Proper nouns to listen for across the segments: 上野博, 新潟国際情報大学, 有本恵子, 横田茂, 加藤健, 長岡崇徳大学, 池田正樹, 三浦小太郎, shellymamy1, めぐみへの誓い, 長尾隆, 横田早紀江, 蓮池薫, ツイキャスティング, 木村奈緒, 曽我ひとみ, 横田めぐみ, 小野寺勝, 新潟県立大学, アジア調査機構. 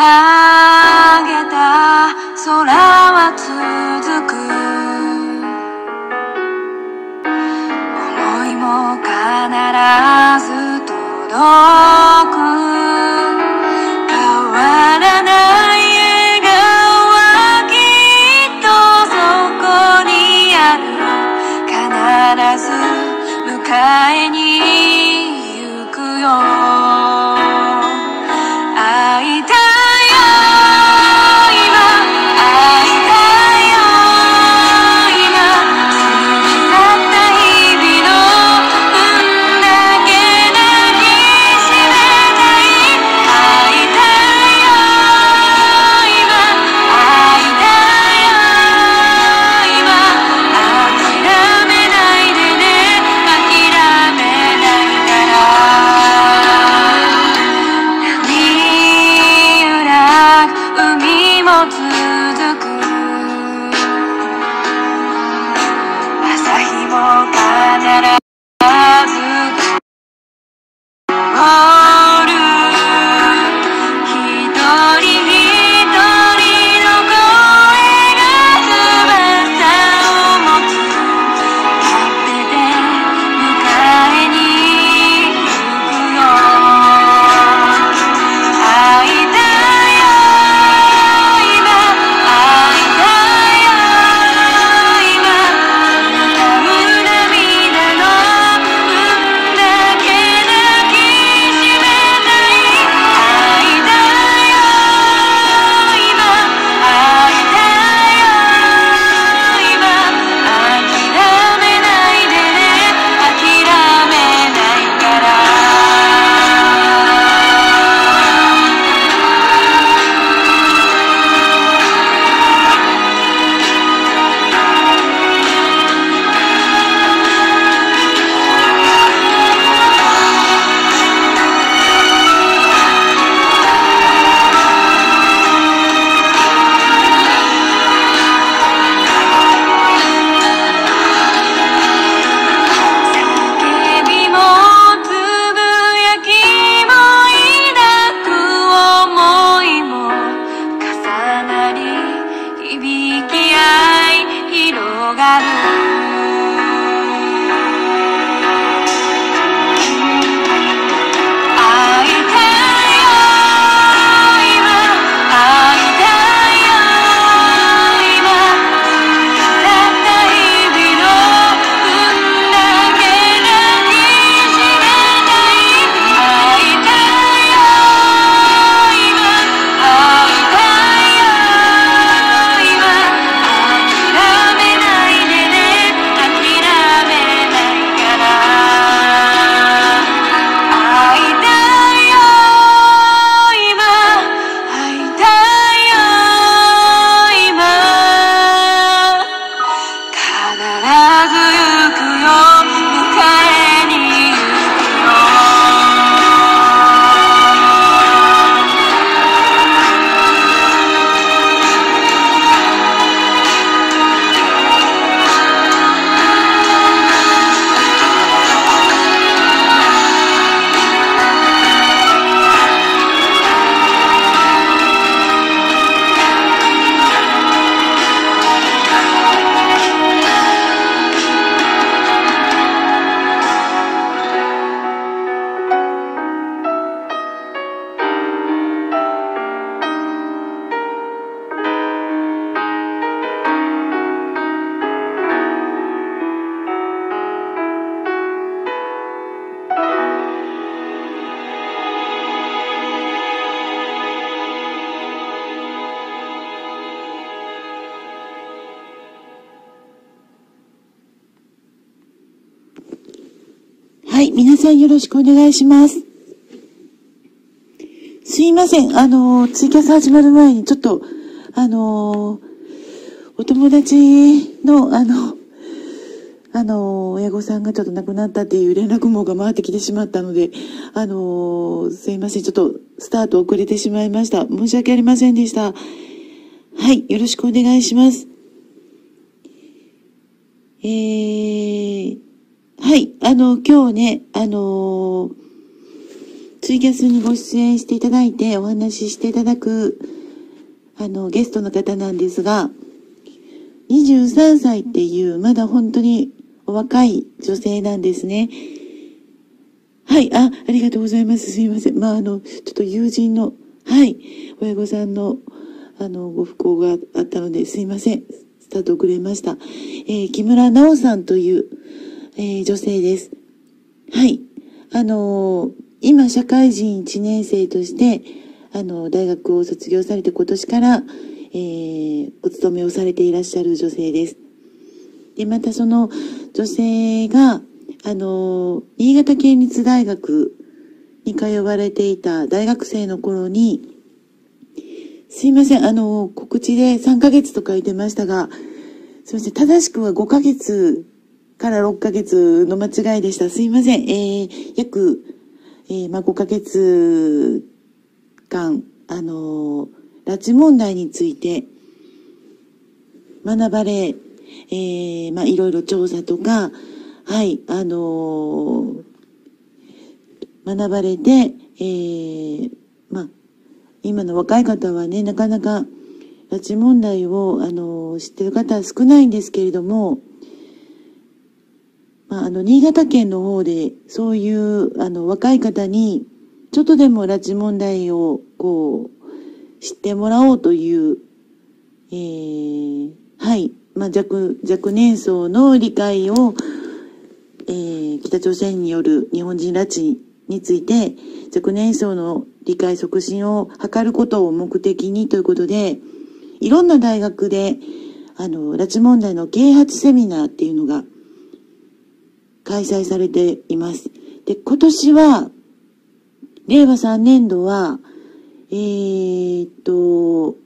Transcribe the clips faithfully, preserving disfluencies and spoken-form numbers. げた空は続く。想いも必ず届く。変わらない笑顔はきっとそこにある。必ず迎えに行くよ。皆さんよろしくお願いします。すいません。あの、ツイキャス始まる前にちょっと、あの、お友達の、あの、あの、親御さんがちょっと亡くなったっていう連絡網が回ってきてしまったので、あの、すいません。ちょっとスタート遅れてしまいました。申し訳ありませんでした。はい。よろしくお願いします。えー、はい。あの、今日ね、あのー、ツツイキャスにご出演していただいてお話ししていただくあのゲストの方なんですが、にじゅうさんさいっていうまだ本当にお若い女性なんですね。はい、あ、ありがとうございます。すいません。まあ、あの、ちょっと友人の、はい、親御さんの、あの、ご不幸があったので、すいません。スタート遅れました。えー、木村奈緒さんという、えー、女性です。はい。あのー、今、社会人いちねんせいとして、あのー、大学を卒業されて今年から、えー、お勤めをされていらっしゃる女性です。で、またその女性が、あの、新潟県立大学に通われていた大学生の頃に、すいません、あの、告知でさんかげつと書いてましたが、すいません、正しくはごかげつからろっかげつの間違いでした。すいません、えー、約、えー、まあ、ごかげつかん、あの、拉致問題について学ばれ、えー、まあ、いろいろ調査とか、はい、あのー、学ばれて、えー、まあ、今の若い方はね、なかなか拉致問題を、あのー、知ってる方は少ないんですけれども、まあ、あの、新潟県の方で、そういう、あの、若い方に、ちょっとでも拉致問題を、こう、知ってもらおうという、えー、はい、まあ、若、若年層の理解を、えー、北朝鮮による日本人拉致について若年層の理解促進を図ることを目的にということで、いろんな大学であの拉致問題の啓発セミナーっていうのが開催されています。で、今年はれいわさんねんどはえー、っと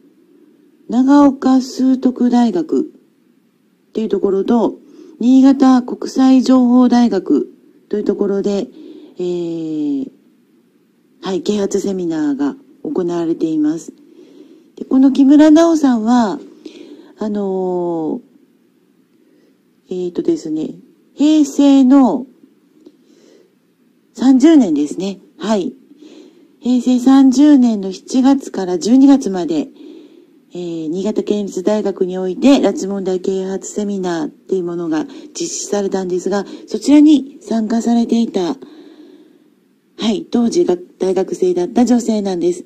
長岡崇徳大学っていうところと新潟国際情報大学というところで、えー、はい、啓発セミナーが行われています。で、この木村奈緒さんは、あのー、えっとですね、平成のさんじゅうねんですね。はい。へいせいさんじゅうねんのしちがつからじゅうにがつまで、えー、新潟県立大学において拉致問題啓発セミナーっていうものが実施されたんですが、そちらに参加されていた、はい、当時が大学生だった女性なんです。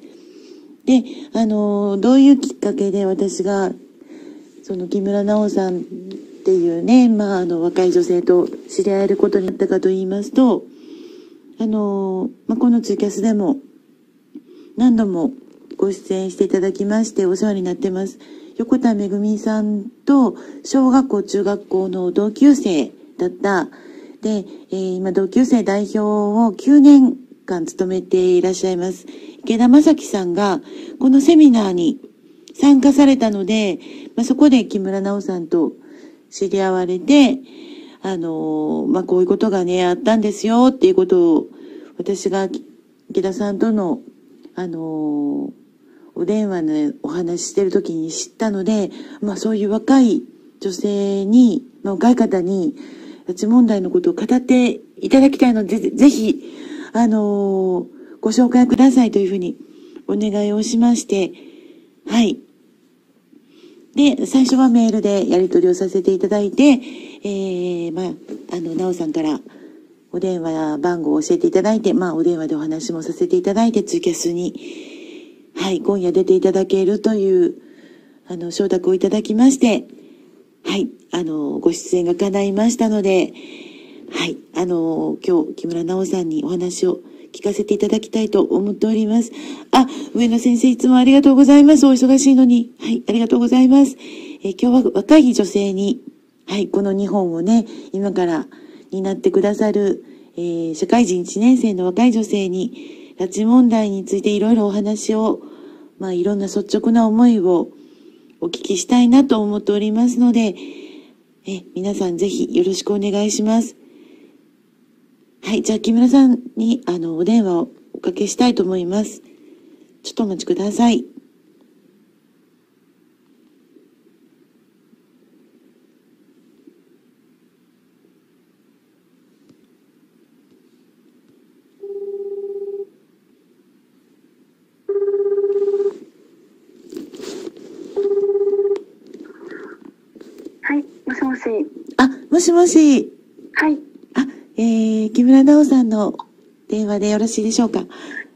で、あのー、どういうきっかけで私が、その木村奈緒さんっていうね、まあ、あの、若い女性と知り合えることになったかと言いますと、あのー、まあ、このツイキャスでも何度もご出演していただきましてお世話になってます。横田めぐみさんと小学校、中学校の同級生だった。で、えー、今同級生代表をきゅうねんかん務めていらっしゃいます。池田正樹さんがこのセミナーに参加されたので、まあ、そこで木村奈緒さんと知り合われて、あのー、まあ、こういうことがね、あったんですよっていうことを私が池田さんとのあのー、お電話でお話ししてる時に知ったので、まあそういう若い女性に、まあ、若い方に拉致問題のことを語っていただきたいので、ぜ, ぜひ、あのー、ご紹介くださいというふうにお願いをしまして、はい。で、最初はメールでやり取りをさせていただいて、えー、まあ、あの、奈緒さんからお電話番号を教えていただいて、まあお電話でお話もさせていただいて、ツイキャスに、はい、今夜出ていただけるという、あの、承諾をいただきまして、はい、あの、ご出演が叶いましたので、はい、あの、今日、木村奈緒さんにお話を聞かせていただきたいと思っております。あ、上野先生、いつもありがとうございます。お忙しいのに。はい、ありがとうございます。えー、今日は若い女性に、はい、このにほんをね、今から担ってくださる、えー、社会人いちねんせいの若い女性に、拉致問題についていろいろお話を、まあ、いろんな率直な思いをお聞きしたいなと思っておりますので、え、皆さんぜひよろしくお願いします。はい、じゃあ木村さんにあのお電話をおかけしたいと思います。ちょっとお待ちください。もしもし。はい。あ、えー、木村奈緒さんの電話でよろしいでしょうか。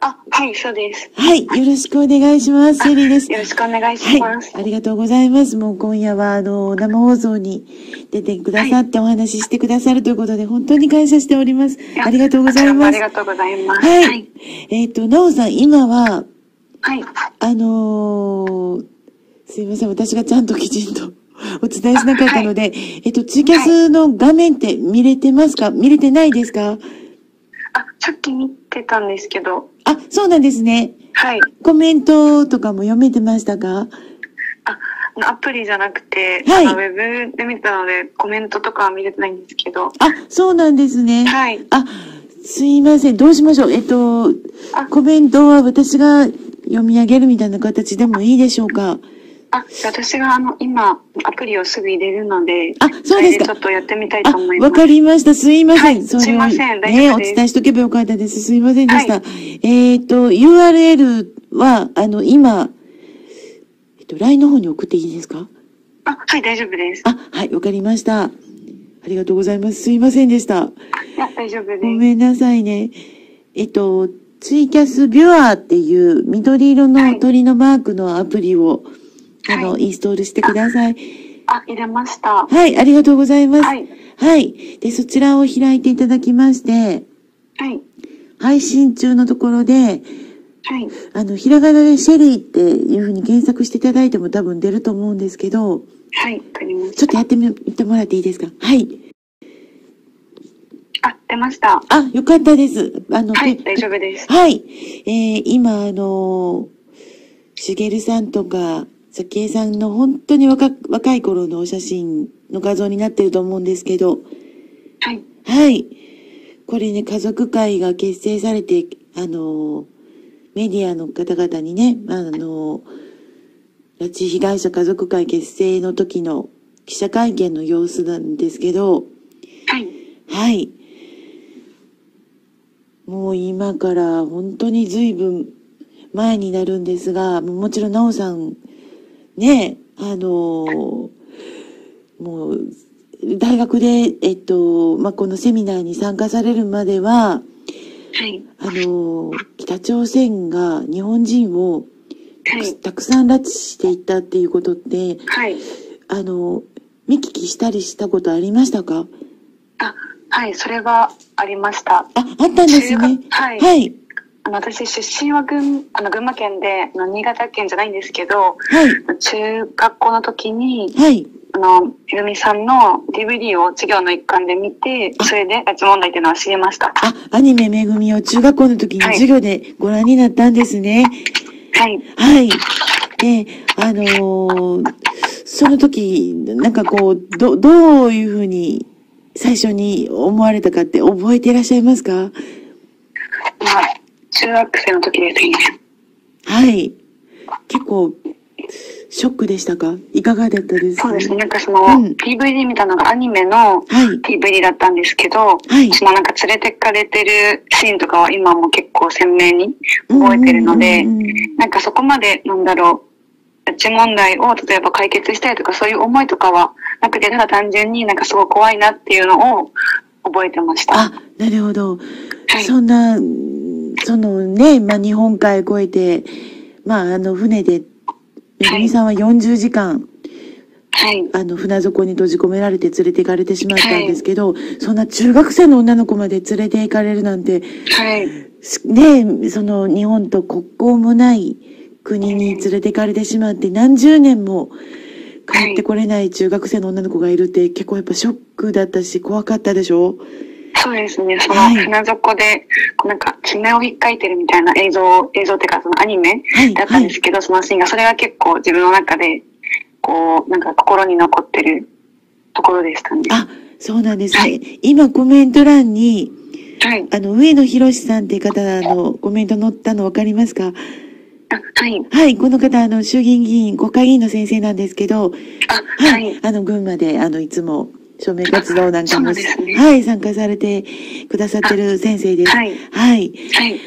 あ、はい、そうです。はい、よろしくお願いします。セリです。よろしくお願いします、はい。ありがとうございます。もう今夜は、あの、生放送に出てくださって、はい、お話ししてくださるということで、本当に感謝しております。ありがとうございます。ありがとうございます。はい。はい、えっ、ー、と、奈緒さん、今は、はい。あのー、すいません、私がちゃんときちんと。お伝えしなかったので、はい、えっと、ツイキャスの画面って見れてますか、はい、見れてないですか？あ、さっき見てたんですけど。あ、そうなんですね。はい。コメントとかも読めてましたか？あ、アプリじゃなくて、はい、あのウェブで見たので、コメントとかは見れてないんですけど。あ、そうなんですね。はい。あ、すいません。どうしましょう。えっと、コメントは私が読み上げるみたいな形でもいいでしょうか？あ、私があの、今、アプリをすぐ入れるので、あ、そうですか。ちょっとやってみたいと思います。わかりました。すいません。はい、それはすいません。大丈夫です。ね、お伝えしとけばよかったです。すいませんでした。はい、えっと、ユーアールエル は、あの、今、えっと、ライン の方に送っていいですか？あ、はい、大丈夫です。あ、はい、わかりました。ありがとうございます。すいませんでした。いや、大丈夫です。ごめんなさいね。えっと、ツイキャスビュアーっていう緑色の鳥のマークのアプリを、はい、あの、はい、インストールしてください。あ、あ、入れました。はい、ありがとうございます。はい。はい。で、そちらを開いていただきまして、はい。配信中のところで、はい。あの、ひらがなでシェリーっていうふうに検索していただいても多分出ると思うんですけど、はい、わかりました。ちょっとやってみてもらっていいですか？はい。あ、出ました。あ、よかったです。あの、はい、大丈夫です。はい。えー、今、あの、しげるさんとか、さきえさんの本当に 若, 若い頃のお写真の画像になってると思うんですけど。はい。はい。これね、家族会が結成されて、あの、メディアの方々にね、あの、拉致被害者家族会結成の時の記者会見の様子なんですけど。はい。はい。もう今から本当に随分前になるんですが、もちろんなおさん、ねえ、あのー、もう、大学で、えっと、まあ、このセミナーに参加されるまでは、はい。あのー、北朝鮮が日本人をたく、はい、たくさん拉致していったっていうことって、はい。あのー、見聞きしたりしたことありましたか？あ、はい、それはありました。あ、あったんですね。はい。はい。あの私出身は群、あの群馬県で、あの新潟県じゃないんですけど、はい、中学校の時に、はい、あのひろみさんの ディーブイディー を授業の一環で見て、それで拉致問題っていうのは知りました。あ、アニメめぐみを中学校の時に授業でご覧になったんですね。はい。はい。で、あのー、その時、なんかこう、ど、どういうふうに最初に思われたかって覚えていらっしゃいますか？はい。中学生の時ですね。はい。結構、ショックでしたか？いかがだったですか？そうですね。なんかその、うん、ディーブイディー 見たのがアニメの ディーブイディー だったんですけど、はい、そのなんか連れてかれてるシーンとかは今も結構鮮明に覚えてるので、なんかそこまで、なんだろう、拉致問題を例えば解決したいとかそういう思いとかはなくて、ただ単純になんかすごい怖いなっていうのを覚えてました。あ、なるほど。はい、そんな、そのね、まあ、日本海越えて、まあ、あの、船で、めぐみさんはよんじゅうじかん、はい、あの、船底に閉じ込められて連れて行かれてしまったんですけど、はい、そんな中学生の女の子まで連れて行かれるなんて、はい、ね、その、日本と国交もない国に連れて行かれてしまって、何十年も帰ってこれない中学生の女の子がいるって、結構やっぱショックだったし、怖かったでしょ？そうですね。その船底で、なんか爪を引っかいてるみたいな映像、映像っていうかそのアニメだったんですけど、はいはい、そのシーンが、それが結構自分の中で、こう、なんか心に残ってるところでしたね。あ、そうなんですね。はい、今コメント欄に、はい、あの、上野博さんっていう方のコメント載ったの分かりますか？はい。はい。この方、あの、衆議院議員、国会議員の先生なんですけど、あ、はい、はい。あの、群馬で、あの、いつも、署名活動なんかも、ね、はい、参加されてくださってる先生です。はい。はい。はい、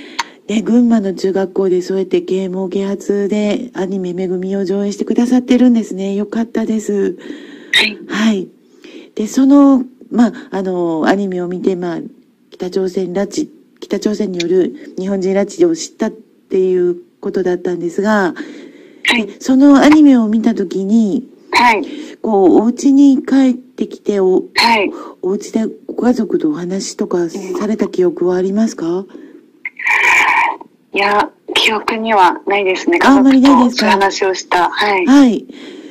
で、群馬の中学校でそうやって啓蒙啓発でアニメめぐみを上映してくださってるんですね。よかったです。はい。はい。で、そのまあ、あの、アニメを見て、まあ、北朝鮮拉致、北朝鮮による日本人拉致を知ったっていうことだったんですが、はい、そのアニメを見たときに、はい、こう、お家に帰ってきて、お、はい、お家でご家族とお話とかされた記憶はありますか？いや、記憶にはないですね。あんまりないですか？話をした。はい。はい。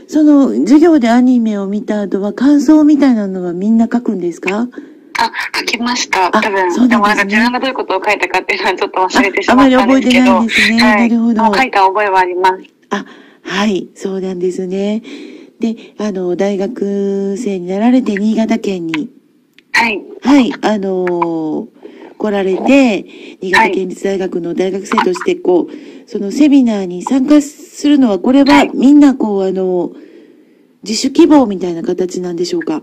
その、授業でアニメを見た後は、感想みたいなのはみんな書くんですか？あ、書きました。多分。そうなんですね。でもなんか自分がどういうことを書いたかっていうのはちょっと忘れてしまったんですけど。あ、あまり覚えてないんですね。はい、なるほど。もう書いた覚えはあります。あ、はい、そうなんですね。で、あの、大学生になられて新潟県に。はい。はい、あのー、来られて、新潟県立大学の大学生として、こう、そのセミナーに参加するのは、これはみんな、こう、あの、自主希望みたいな形なんでしょうか？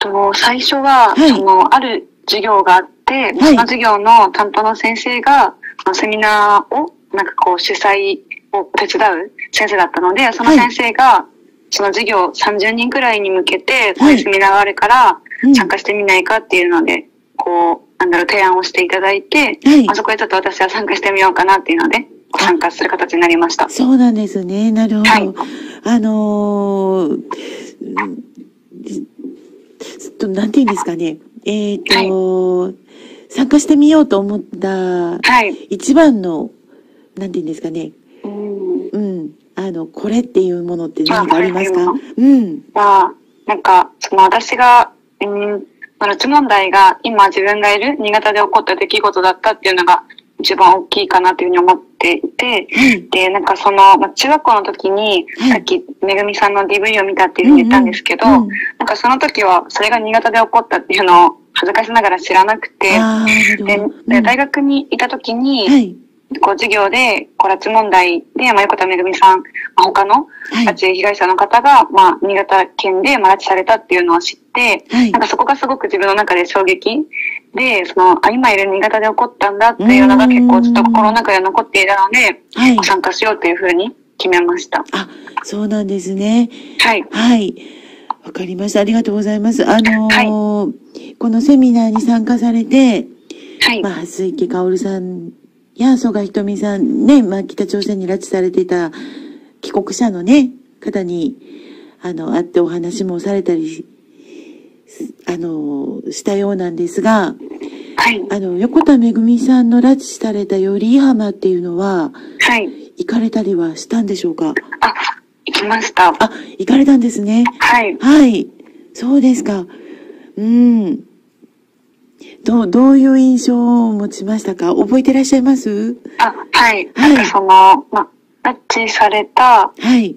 と、最初は、はい、その、ある授業があって、その授業の担当の先生が、セミナーを、なんかこう、主催を手伝う先生だったので、その先生が、その授業さんじゅうにんくらいに向けて、こういうセミナーがあるから、参加してみないかっていうので、こう、なんだろう、提案をしていただいて、はい、あそこへちょっと私は参加してみようかなっていうので、参加する形になりました。そうなんですね。なるほど。はい、あのー、と、なんて言うんですかね。えっ、ー、と、はい、参加してみようと思った、一番の、はい、なんて言うんですかね。うん。うん。あの、これっていうものって何かありますか？うん。は、なんか、その私が、うん拉致問題が今自分がいる新潟で起こった出来事だったっていうのが一番大きいかなというふうに思っていて、うん、で、なんかその、まあ、中学校の時に、さっきめぐみさんの ディーブイ を見たっていうふうに言ったんですけど、なんかその時はそれが新潟で起こったっていうのを恥ずかしながら知らなくて、で、で大学にいた時に、はいこう授業で、こう拉致問題で、まあ、横田めぐみさん、まあ、他の拉致被害者の方が、はい、まあ、新潟県で、まあ、拉致されたっていうのを知って、はい、なんかそこがすごく自分の中で衝撃で、その、あ、今いる新潟で起こったんだっていうのが結構ちょっと心の中で残っていたので、はい、参加しようというふうに決めました。あ、そうなんですね。はい。はい。わかりました。ありがとうございます。あのー、はい、このセミナーに参加されて、はい。まあ、蓮池薫さん、や、曽我ひとみさんね、まあ、北朝鮮に拉致されていた帰国者のね、方に、あの、会ってお話もされたり、あの、したようなんですが、はい。あの、横田めぐみさんの拉致された寄居浜っていうのは、はい。行かれたりはしたんでしょうか？あ、行きました。あ、行かれたんですね。はい。はい。そうですか。うん。どう、どういう印象を持ちましたか？覚えてらっしゃいます？あ、はい。はい、なんかその、ま、拉致された、はい。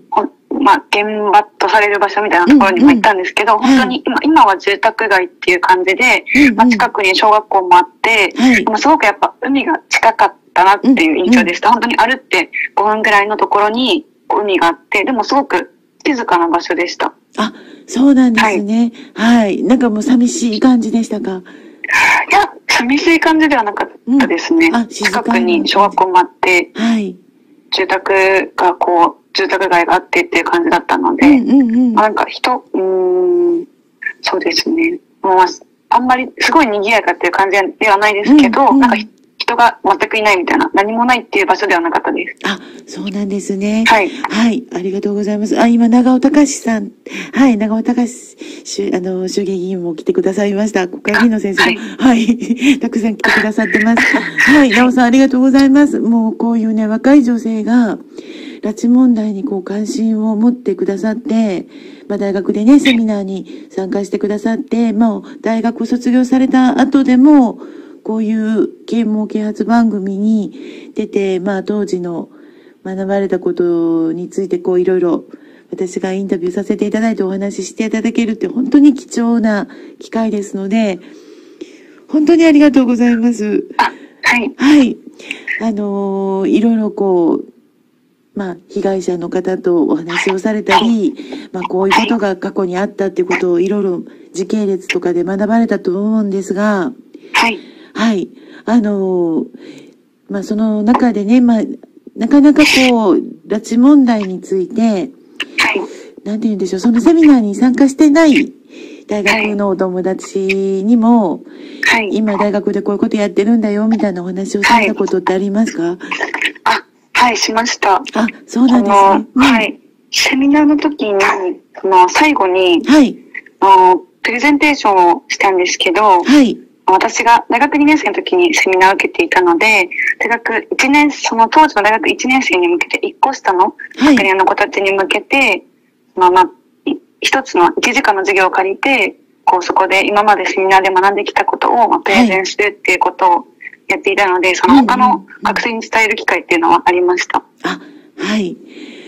まあ、現場とされる場所みたいなところにも行ったんですけど、うんうん、本当に今、はい、今は住宅街っていう感じで、うんうん、まあ、近くに小学校もあって、はい、もうすごくやっぱ海が近かったなっていう印象でした。うんうん、本当に歩ってごふんぐらいのところに海があって、でもすごく静かな場所でした。あ、そうなんですね。はい。はい、なんかもう寂しい感じでしたか？いや、寂しい感じではなかったですね。うん、近くに小学校もあって、はい、住宅がこう、住宅街があってっていう感じだったので、なんか人、うん、そうですね。もうあんまりすごい賑やかっていう感じではないですけど、うんうん、なんか人が全くいないみたいな、何もないっていう場所ではなかったです。あ、そうなんですね。はい。はい、ありがとうございます。あ、今、長尾隆さん、はい、長尾隆しゅ、あの、衆議院議員も来てくださいました。国会議員の先生も、はい、はい、たくさん来てくださってます。はい、長尾さん、ありがとうございます。もう、こういうね、若い女性が、拉致問題にこう、関心を持ってくださって、まあ、大学でね、セミナーに参加してくださって、まあ、大学を卒業された後でも、こういう啓蒙啓発番組に出て、まあ当時の学ばれたことについてこういろいろ私がインタビューさせていただいてお話ししていただけるって本当に貴重な機会ですので、本当にありがとうございます。あ、はい。はい。あのー、いろいろこう、まあ被害者の方とお話をされたり、まあこういうことが過去にあったっていうことをいろいろ時系列とかで学ばれたと思うんですが、はい。はい。あのー、まあ、その中でね、まあ、なかなかこう、拉致問題について、はい。なんて言うんでしょう、そのセミナーに参加してない大学のお友達にも、はい、今大学でこういうことやってるんだよみたいなお話をされたことってありますか？はい、あ、はい、しました。あ、そうなんですね。うん、はい。セミナーの時に、その最後に、はい、あの、プレゼンテーションをしたんですけど、はい。私が大学にねんせいの時にセミナーを受けていたので、大学いちねん、その当時の大学いちねんせいに向けていっこしたの学年の子たちに向けて、はい、まあ、一つのいちじかんの授業を借りて、こうそこで今までセミナーで学んできたことをプレゼンするっていうことをやっていたので、はい、その他の学生に伝える機会っていうのはありました。あ、はい。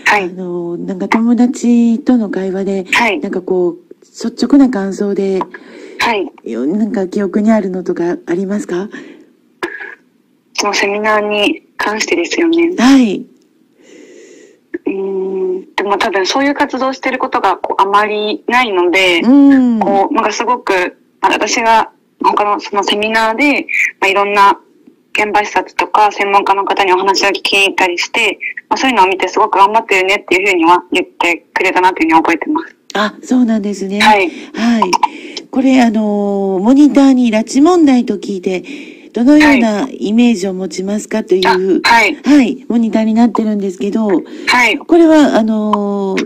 はい。あの、なんか友達との会話で、はい、なんかこう、率直な感想で、はい。なんか記憶にあるのとかありますか？そのセミナーに関してですよね。はい。うん。でも多分そういう活動をしてることがこうあまりないので、うん、こう、なんかすごく、まあ、私が他のそのセミナーで、まあ、いろんな現場視察とか専門家の方にお話を聞きに行ったりして、まあ、そういうのを見てすごく頑張ってるねっていうふうには言ってくれたなというふうに覚えてます。あ、そうなんですね。はい。はい。これ、あの、モニターに拉致問題と聞いて、どのようなイメージを持ちますかという、はい、はい、モニターになってるんですけど、はい。これは、あの、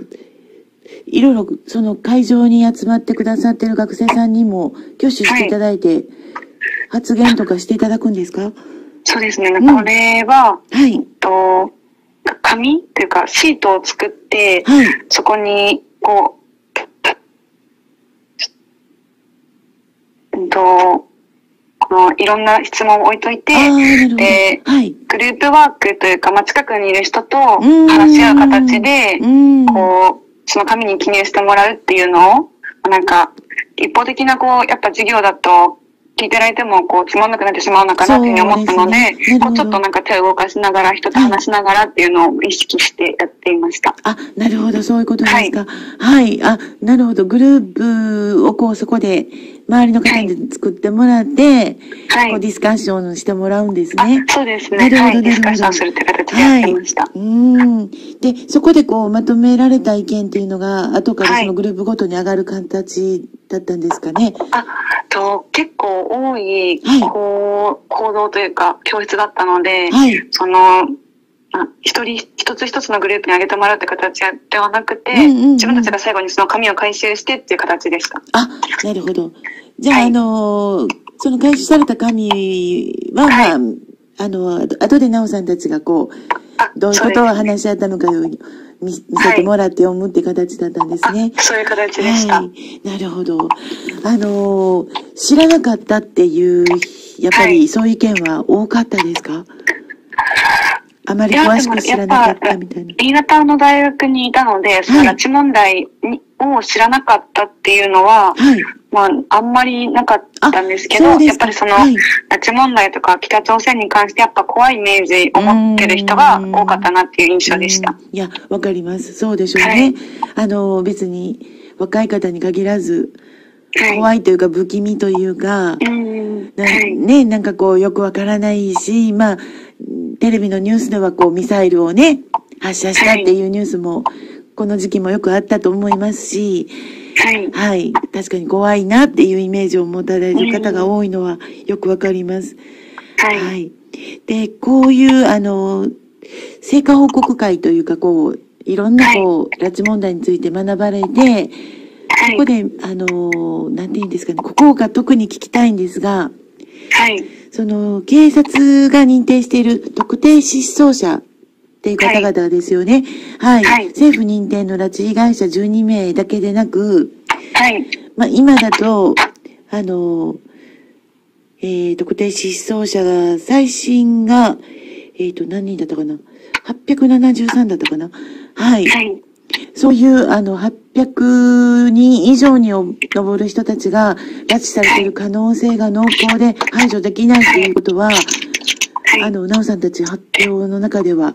いろいろ、その会場に集まってくださってる学生さんにも挙手していただいて、はい、発言とかしていただくんですか？そうですね。これは、うん、はい。えっと、紙というか、シートを作って、はい、そこに、こう、とこのいろんな質問を置いといて、で、はい、グループワークというか、まあ、近くにいる人と話し合う形で、こう、その紙に記入してもらうっていうのを、なんか、一方的な、こう、やっぱ授業だと、聞いてられても、こう、つまんなくなってしまうのかなっていうふうに思ったので、こう、ちょっとなんか手を動かしながら、人と話しながらっていうのを意識してやっていました。あ、なるほど、そういうことですか。はい、はい。あ、なるほど、グループをこう、そこで、周りの方に作ってもらって、はい、こうディスカッションしてもらうんですね。そうですね。なるほど、はい、ディスカッションするって形でやってました。はい、うん。で、そこでこうまとめられた意見っていうのが、後からそのグループごとに上がる形だったんですかね。はい、あ、あと、結構多い、こう、行動というか、教室だったので、はい、その、一人一つ一つのグループに上げてもらうって形ではなくて、自分たちが最後にその紙を回収してっていう形でした。あ、なるほど。じゃあ、はい、あの、その回収された紙は、はい、まあ、あの、後で奈緒さんたちがこう、どういうことを話し合ったのかを見せてもらって読むって形だったんですね。はい、そういう形でした、はい。なるほど。あの、知らなかったっていう、やっぱりそういう意見は多かったですか？はい、あまり詳しく知らなかったみたいな。新潟の大学にいたので、その拉致問題を知らなかったっていうのは、はい、まあ、あんまりなかったんですけど、やっぱりその、はい、拉致問題とか北朝鮮に関してやっぱ怖いイメージを持ってる人が多かったなっていう印象でした。いや、わかります。そうでしょうね。はい、あの、別に若い方に限らず、怖いというか不気味というか、はい、ね、なんかこうよくわからないし、まあ、テレビのニュースではこうミサイルをね、発射したっていうニュースも、この時期もよくあったと思いますし、はい、はい。確かに怖いなっていうイメージを持たれる方が多いのはよくわかります。はい、はい。で、こういう、あの、成果報告会というか、こう、いろんなこう、拉致問題について学ばれて、ここで、あの、なんて言うんですかね、ここが特に聞きたいんですが、はい。その、警察が認定している特定失踪者っていう方々ですよね。はい。はいはい、政府認定の拉致被害者じゅうにめいだけでなく、はい。まあ、今だと、あの、えー、特定失踪者が、最新が、えっと、何人だったかな？ はっぴゃくななじゅうさん だったかな。はい。はいそういう、あの、はっぴゃくにんいじょうに上る人たちが拉致されている可能性が濃厚で排除できないということは、あの、奈緒さんたち発表の中では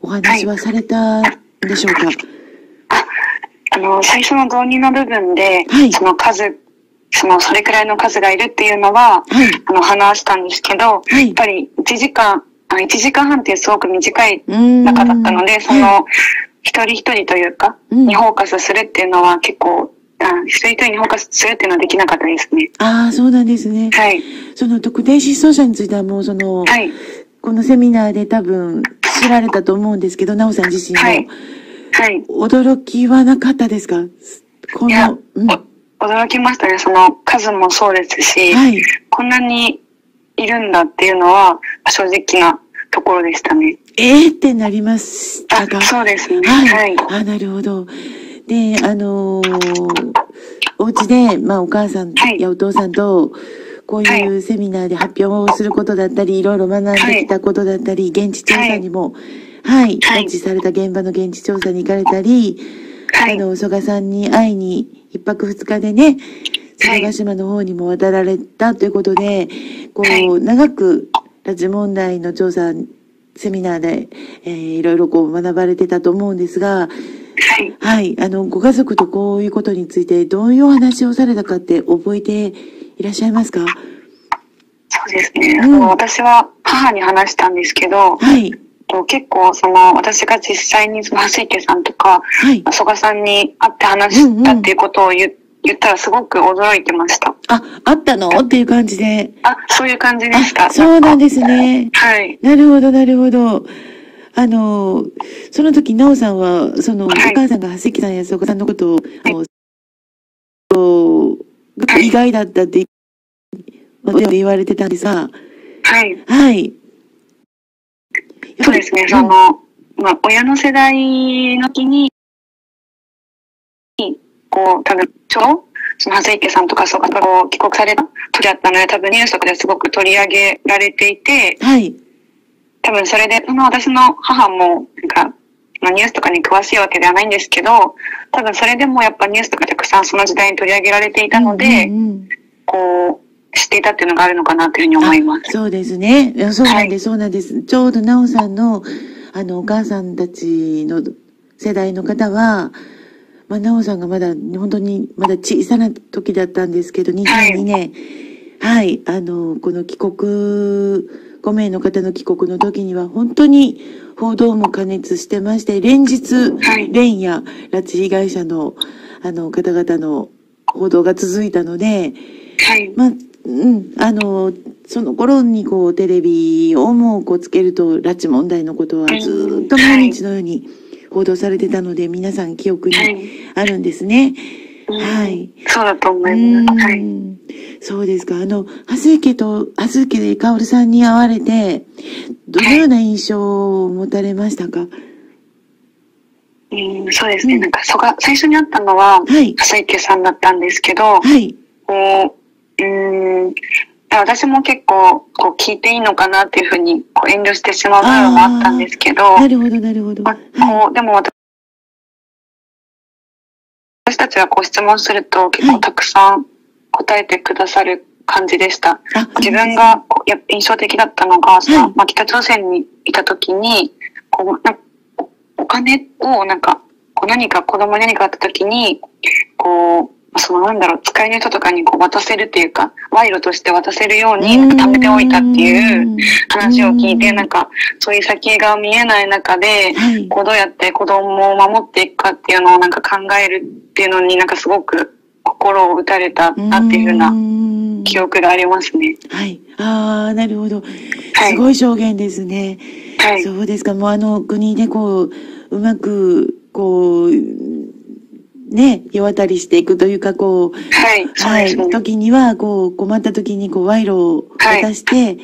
お話はされたんでしょうか？あの、最初の導入の部分で、はい、その数、その、それくらいの数がいるっていうのは、はい、あの、話したんですけど、はい、やっぱりいちじかん、いちじかんはんってすごく短い中だったので、その、はい一人一人というか、にフォーカスするっていうのは結構一人一人にフォーカスするっていうのはできなかったですね。ああ、そうなんですね。はい。その特定失踪者についてはもうその、はい、このセミナーで多分知られたと思うんですけど、奈緒さん自身も、はいはい、驚きはなかったですか？この、いや、うん、驚きましたね。その数もそうですし、はい、こんなにいるんだっていうのは正直なところでしたね。ええってなりましたか？そうですね。はい。はい、あ、なるほど。で、あのー、お家で、まあ、お母さんやお父さんと、こういうセミナーで発表をすることだったり、いろいろ学んできたことだったり、現地調査にも、はい、拉致された現場の現地調査に行かれたり、あの、曽我さんに会いに、一泊二日でね、鶴ヶ島の方にも渡られたということで、こう、長く、拉致問題の調査、セミナーで、えー、いろいろこう学ばれてたと思うんですが、はい、はい。あの、ご家族とこういうことについて、どういうお話をされたかって覚えていらっしゃいますか？そうですね。うん、私は母に話したんですけど、はい、結構、その、私が実際に、その、蓮池さんとか、はい、曽我さんに会って話したっていうことを言ったら、すごく驚いてました。あ、会ったのっていう感じで。あ、そういう感じでした。そうなんですね。はい。なるほど、なるほど。あの、その時、奈緒さんは、その、はい、お母さんが蓮池さんや曽我さんのことを、あの、はい、意外だったって言われてたんですが、はい。はい。そうですね、その、まあ、親の世代の時に、こう、多分、ちょその蓮池さんとか曽我さんが帰国された時だったので、多分ニュースとかですごく取り上げられていて、はい。多分それで、その私の母も、なんか、ニュースとかに詳しいわけではないんですけど、多分それでもやっぱニュースとかたくさんその時代に取り上げられていたので、こう、知っていたっていうのがあるのかなというふうに思います。そうですね。いや、そうなんです、はい、そうなんです。ちょうど奈緒さんの、あの、お母さんたちの世代の方は、まあ、奈緒さんがまだ、本当にまだ小さな時だったんですけど、にせんにねん、はい、はい、あの、この帰国、ごめいの方の帰国の時には本当に報道も過熱してまして、連日、連夜、拉致被害者の、あの、方々の報道が続いたので、はい。まあ、うん、あの、その頃にこう、テレビをもうこうつけると、拉致問題のことはずっと毎日のように報道されてたので、皆さん記憶にあるんですね。はい。そうだと思います。はい。そうですか。あの、蓮池と、蓮池薫さんに会われて、どのような印象を持たれましたか？はい、うん、そうですね。なんか、そが、最初に会ったのは、はい、蓮池さんだったんですけど、はい。こう、うん、私も結構、こう、聞いていいのかなっていうふうに、こう、遠慮してしまう部分もあったんですけど、なるほど、なるほど。はい、こう、でも私、私たちがこう質問すると結構たくさん答えてくださる感じでした。はい、自分がこうや印象的だったのが、その、はい、まあ、北朝鮮にいた時にこうなお金をなんかこう何か子供に何かあった時にこうそのなんだろう使いの人とかにこう渡せるっていうか賄賂として渡せるようになんか貯めておいたっていう話を聞いて、なんかそういう先が見えない中で、はい、こうどうやって子供を守っていくかっていうのをなんか考えるっていうのになんかすごく心を打たれたなっていうふうな記憶がありますね。はい。ああ、なるほど。すごい証言ですね。はい。そうですか。もうあの国でこう、うまく、こう、ね、世渡りしていくというか、こう、はい。はい。ね、時には、こう、困った時に、こう、賄賂を渡して、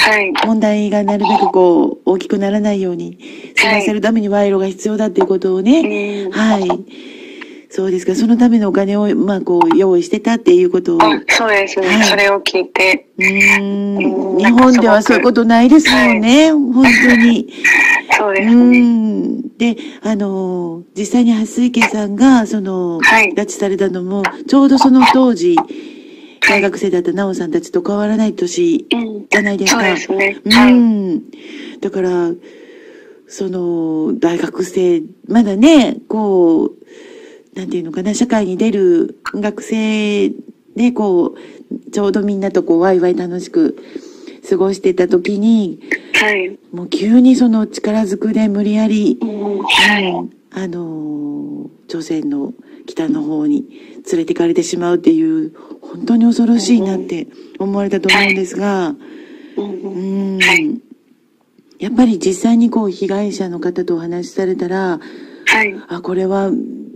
はい。問題がなるべくこう、大きくならないように、済ませるために賄賂が必要だっていうことをね、はい。そうですか。そのためのお金を、まあ、こう、用意してたっていうことを。そうですね。はい、それを聞いて。うん。日本ではそういうことないですもんね。はい、本当に。そうですね。うん。で、あの、実際に蓮池さんが、その、はい、拉致されたのも、ちょうどその当時、大学生だった奈緒さんたちと変わらない年じゃないですか。うん、そうですね。はい、うん。だから、その、大学生、まだね、こう、なんていうのかな、社会に出る学生で、こう、ちょうどみんなとこう、ワイワイ楽しく過ごしてた時に、はい。もう急にその力ずくで無理やり、うん、はい。あの、朝鮮の北の方に連れてかれてしまうっていう、本当に恐ろしいなって思われたと思うんですが、うん、やっぱり実際にこう被害者の方とお話しされたら、はい、あ、これは、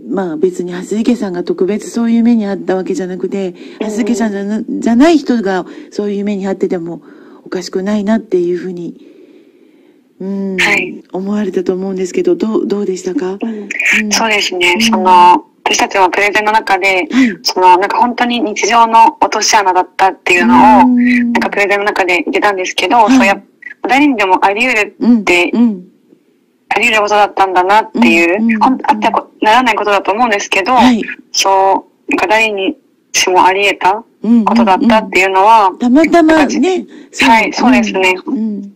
まあ別に蓮池さんが特別そういう目にあったわけじゃなくて、蓮池さんじゃな、じゃない人がそういう目にあっててもおかしくないなっていうふうに、うん、はい、思われたと思うんですけど、どう、どうでしたか？うんうん、そうですね。うん、その、私たちはプレゼンの中で、うん、その、なんか本当に日常の落とし穴だったっていうのを、うん、なんかプレゼンの中で言ってたんですけど、はい、そうや、誰にでもあり得るって、うんうん、あり得ることだったんだなっていう、うんうん、あってはならないことだと思うんですけど、はい、そう、なんか誰にしもあり得たことだったっていうのは、うんうん、たまたまね、はい、そうですね。うんうん、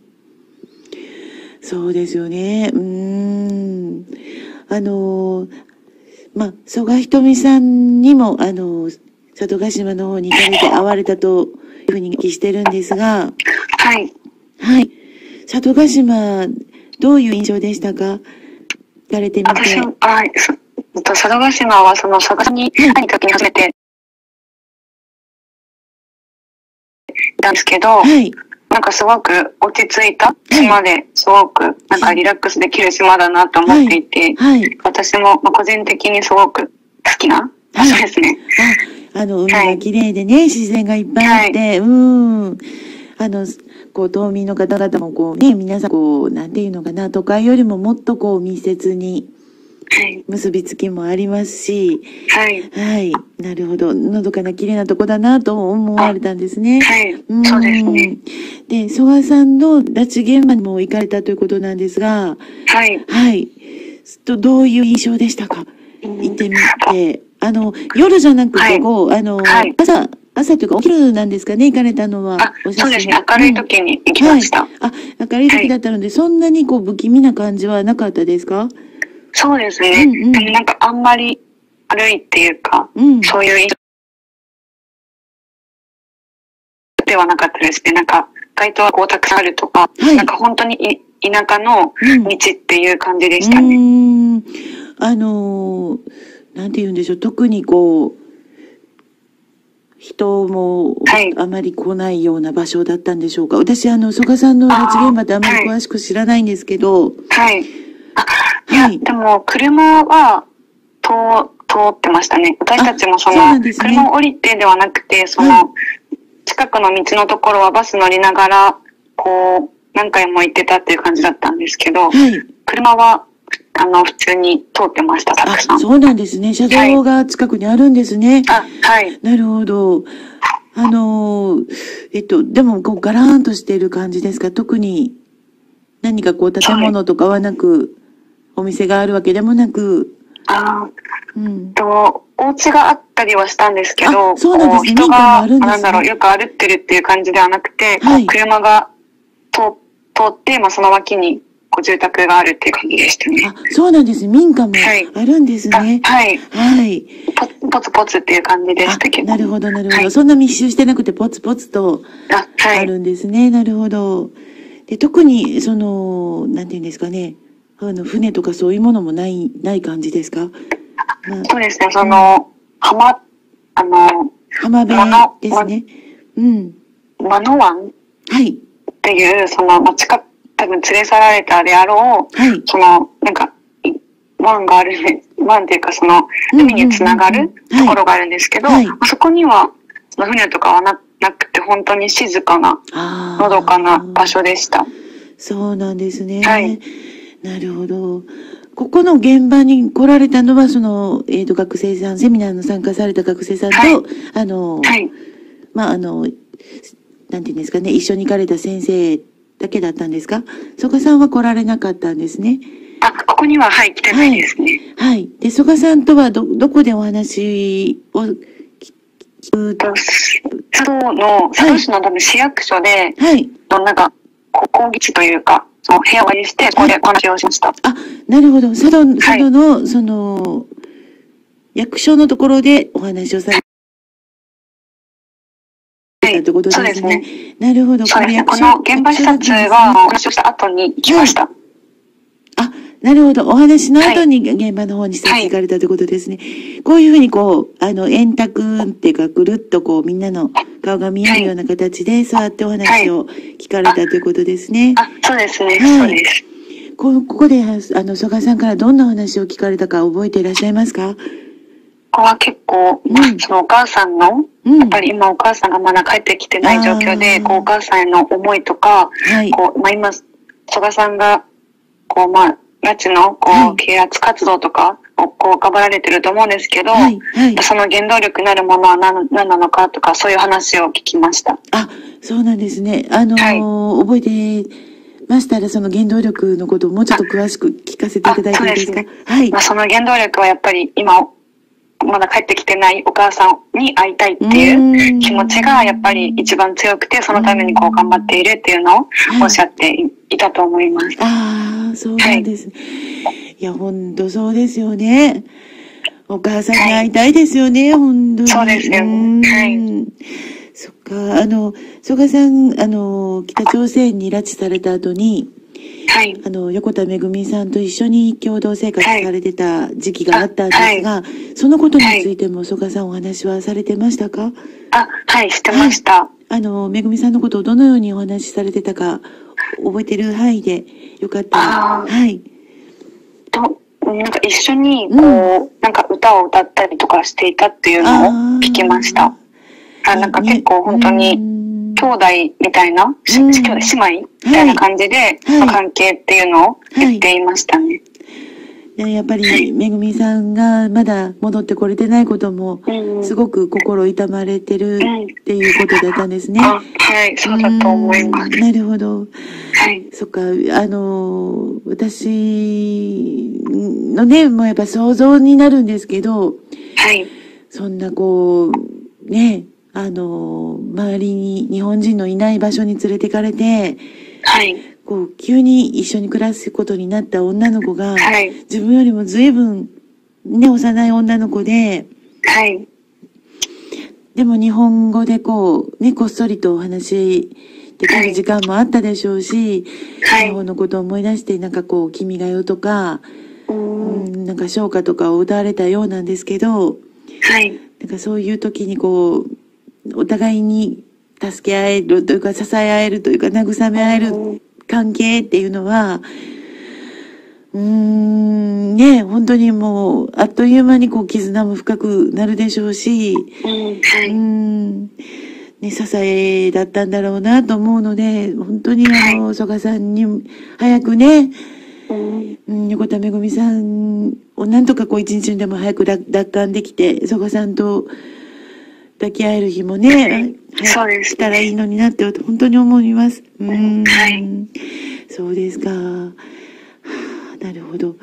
そうですよね。うーん。あの、まあ、曽我ひとみさんにも、あの、佐渡島の方に行かれて会われたというふうにお聞きしてるんですが、はい。はい。佐渡島、どういう印象でしたか？行かれてみて。私、はい。佐渡島は、その、佐渡に何かに初めて、なんですけど、はい。なんかすごく落ち着いた島で、すごくなんかリラックスできる島だなと思っていて、はいはい、私も個人的にすごく好きな場所ですね。はい、あ, あの、海が綺麗でね、はい、自然がいっぱいあって、はい、うん。あの、こう、島民の方々もこうね、皆さんこう、なんていうのかな、都会よりももっとこう、密接に、結びつきもありますし、はい。はい。なるほど。のどかな綺麗なとこだなと思われたんですね。はい。うん、そうですね。で、曽我さんの拉致現場にも行かれたということなんですが、はい。はい。どういう印象でしたか？行ってみて。あの、夜じゃなくて、こう、はい、あの、はい、朝、朝というかお昼なんですかね、行かれたのは。お写真。そうですね、明るい時に行きました。はい、あ、明るい時だったので、はい、そんなにこう、不気味な感じはなかったですか？そうですね。うんうん、でもなんかあんまり悪いっていうか、うん、そういう印象ではなかったですね。なんか街灯はこうたくさんあるとか、はい、なんか本当に田舎の道っていう感じでしたね。うん、うーん、あのー、なんて言うんでしょう。特にこう、人もあまり来ないような場所だったんでしょうか。はい、私、あの、曽我さんの拉致現場ってあんまり詳しく知らないんですけど、はい。いや、はい、でも、車は通、通ってましたね。私たちもその、ね、車を降りてではなくて、その、はい、近くの道のところはバス乗りながら、こう、何回も行ってたっていう感じだったんですけど、はい、車は、あの、普通に通ってました、たくさん。あ、そうなんですね。車道が近くにあるんですね。はい、あ、はい。なるほど。あの、えっと、でも、こう、ガラーンとしている感じですか？特に、何かこう、建物とかはなく、はい、お店があるわけでもなく。ああ、うん。と、お家があったりはしたんですけど、そうなんですね。人が、なんだろう、よく歩ってるっていう感じではなくて、はい、車が通って、まあ、その脇にご住宅があるっていう感じでしたね。あ、そうなんです。民家もあるんですね。はい。はい。ポ、ポツポツっていう感じでしたけど。なるほど、なるほど。そんな密集してなくて、ポツポツとあるんですね。なるほど。で、特に、その、なんていうんですかね。あの、船とかそういうものもない、ない感じですか？まあ、そうですね、その、浜、あの、浜辺ですね。うん。真野湾、はい。っていう、その、町か、多分連れ去られたであろう、はい、その、なんか、湾があるね、湾っていうか、その、海につながるところがあるんですけど、あそこには、その船とかはな、なくて、本当に静かな、のどかな場所でした。そうなんですね。はい。なるほど。ここの現場に来られたのは、その、えっと、学生さん、セミナーの参加された学生さんと、はい、あの、はい、まあ、あの、なんていうんですかね、一緒に行かれた先生だけだったんですか？曽我さんは来られなかったんですね。あ、ここには、はい、来てないですね。はい。はい、で、曽我さんとは、ど、どこでお話を聞くと、佐渡の、佐渡市の多分市役所で、はい。なんか、講義地というか、お部屋を用意して、ここでお話をしました。あ、なるほど。佐渡、佐渡の、はい、その、役所のところでお話をされたということですね。はい、そうですね。なるほど。この現場視察は、お話をした後に行きました。あ、なるほど。お話の後に現場の方にさせていかれたということですね。はい、こういうふうにこう、あの、円卓っていうか、ぐるっとこう、みんなの顔が見えるような形で、そうやってお話を聞かれたということですね。はい、あ, あ、そうですね。はい、そうです。こ, ここで、あの、曽我さんからどんなお話を聞かれたか覚えていらっしゃいますか？ここは結構、うん、そのお母さんの、やっぱり今お母さんがまだ帰ってきてない状況で、こうお母さんへの思いとか、はい、こうまあ、今、曽我さんが、こうまあ、拉致のこう啓発活動とかをこう頑張られてると思うんですけど、はいはい、その原動力になるものは何なのかとか、そういう話を聞きました。あ、そうなんですね。あのーはい、覚えてましたら、その原動力のことをもうちょっと詳しく聞かせていただいていいですか？はい。まあ、その原動力はやっぱり今、まだ帰ってきてないお母さんに会いたいっていう気持ちがやっぱり一番強くて、そのためにこう頑張っているっていうのをおっしゃっていたと思います。はい、ああ、そうなんですね。はい、いや、ほんとそうですよね。お母さんに会いたいですよね、はい、ほんとに。そうですよね。はい。そっか、あの、曽我さん、あの、北朝鮮に拉致された後に、はい、あの横田めぐみさんと一緒に共同生活されてた時期があったんですが、はい、そのことについても曽我さんお話はされてましたか？あ、はい、してました。はい、あのめぐみさんのことをどのようにお話しされてたか覚えてる範囲でよかったら。はい。となんか一緒にこう、うん、なんか歌を歌ったりとかしていたっていうのを聞きました。あ、なんか結構本当に、ね、兄弟みたいな、姉妹みたいな感じで、関係っていうのを言っていましたね。やっぱり、めぐみさんがまだ戻ってこれてないことも、すごく心痛まれてるっていうことだったんですね。はい、そうだと思います。なるほど。はい。そっか、あの、私のね、もうやっぱ想像になるんですけど、はい。そんなこう、ね、あの、周りに日本人のいない場所に連れてかれて、はい。こう、急に一緒に暮らすことになった女の子が、はい。自分よりも随分、ね、幼い女の子で、はい。でも日本語でこう、ね、こっそりとお話できる時間もあったでしょうし、はい。日本のことを思い出して、なんかこう、君が代とか、うん、なんか唱歌とかを歌われたようなんですけど、はい。なんかそういう時にこう、お互いに助け合えるというか、支え合えるというか、慰め合える関係っていうのは、うーん、ね、本当にもう、あっという間にこう、絆も深くなるでしょうし、はい、うーん、ね、支えだったんだろうなと思うので、本当にあの、曽我さんに、早くね、うん、横田めぐみさんをなんとかこう、一日でも早く奪還できて、曽我さんと、抱き合える日もね、そうですね、来たらいいのになって本当に思います。うん、はい、そうですか。はあ、なるほど。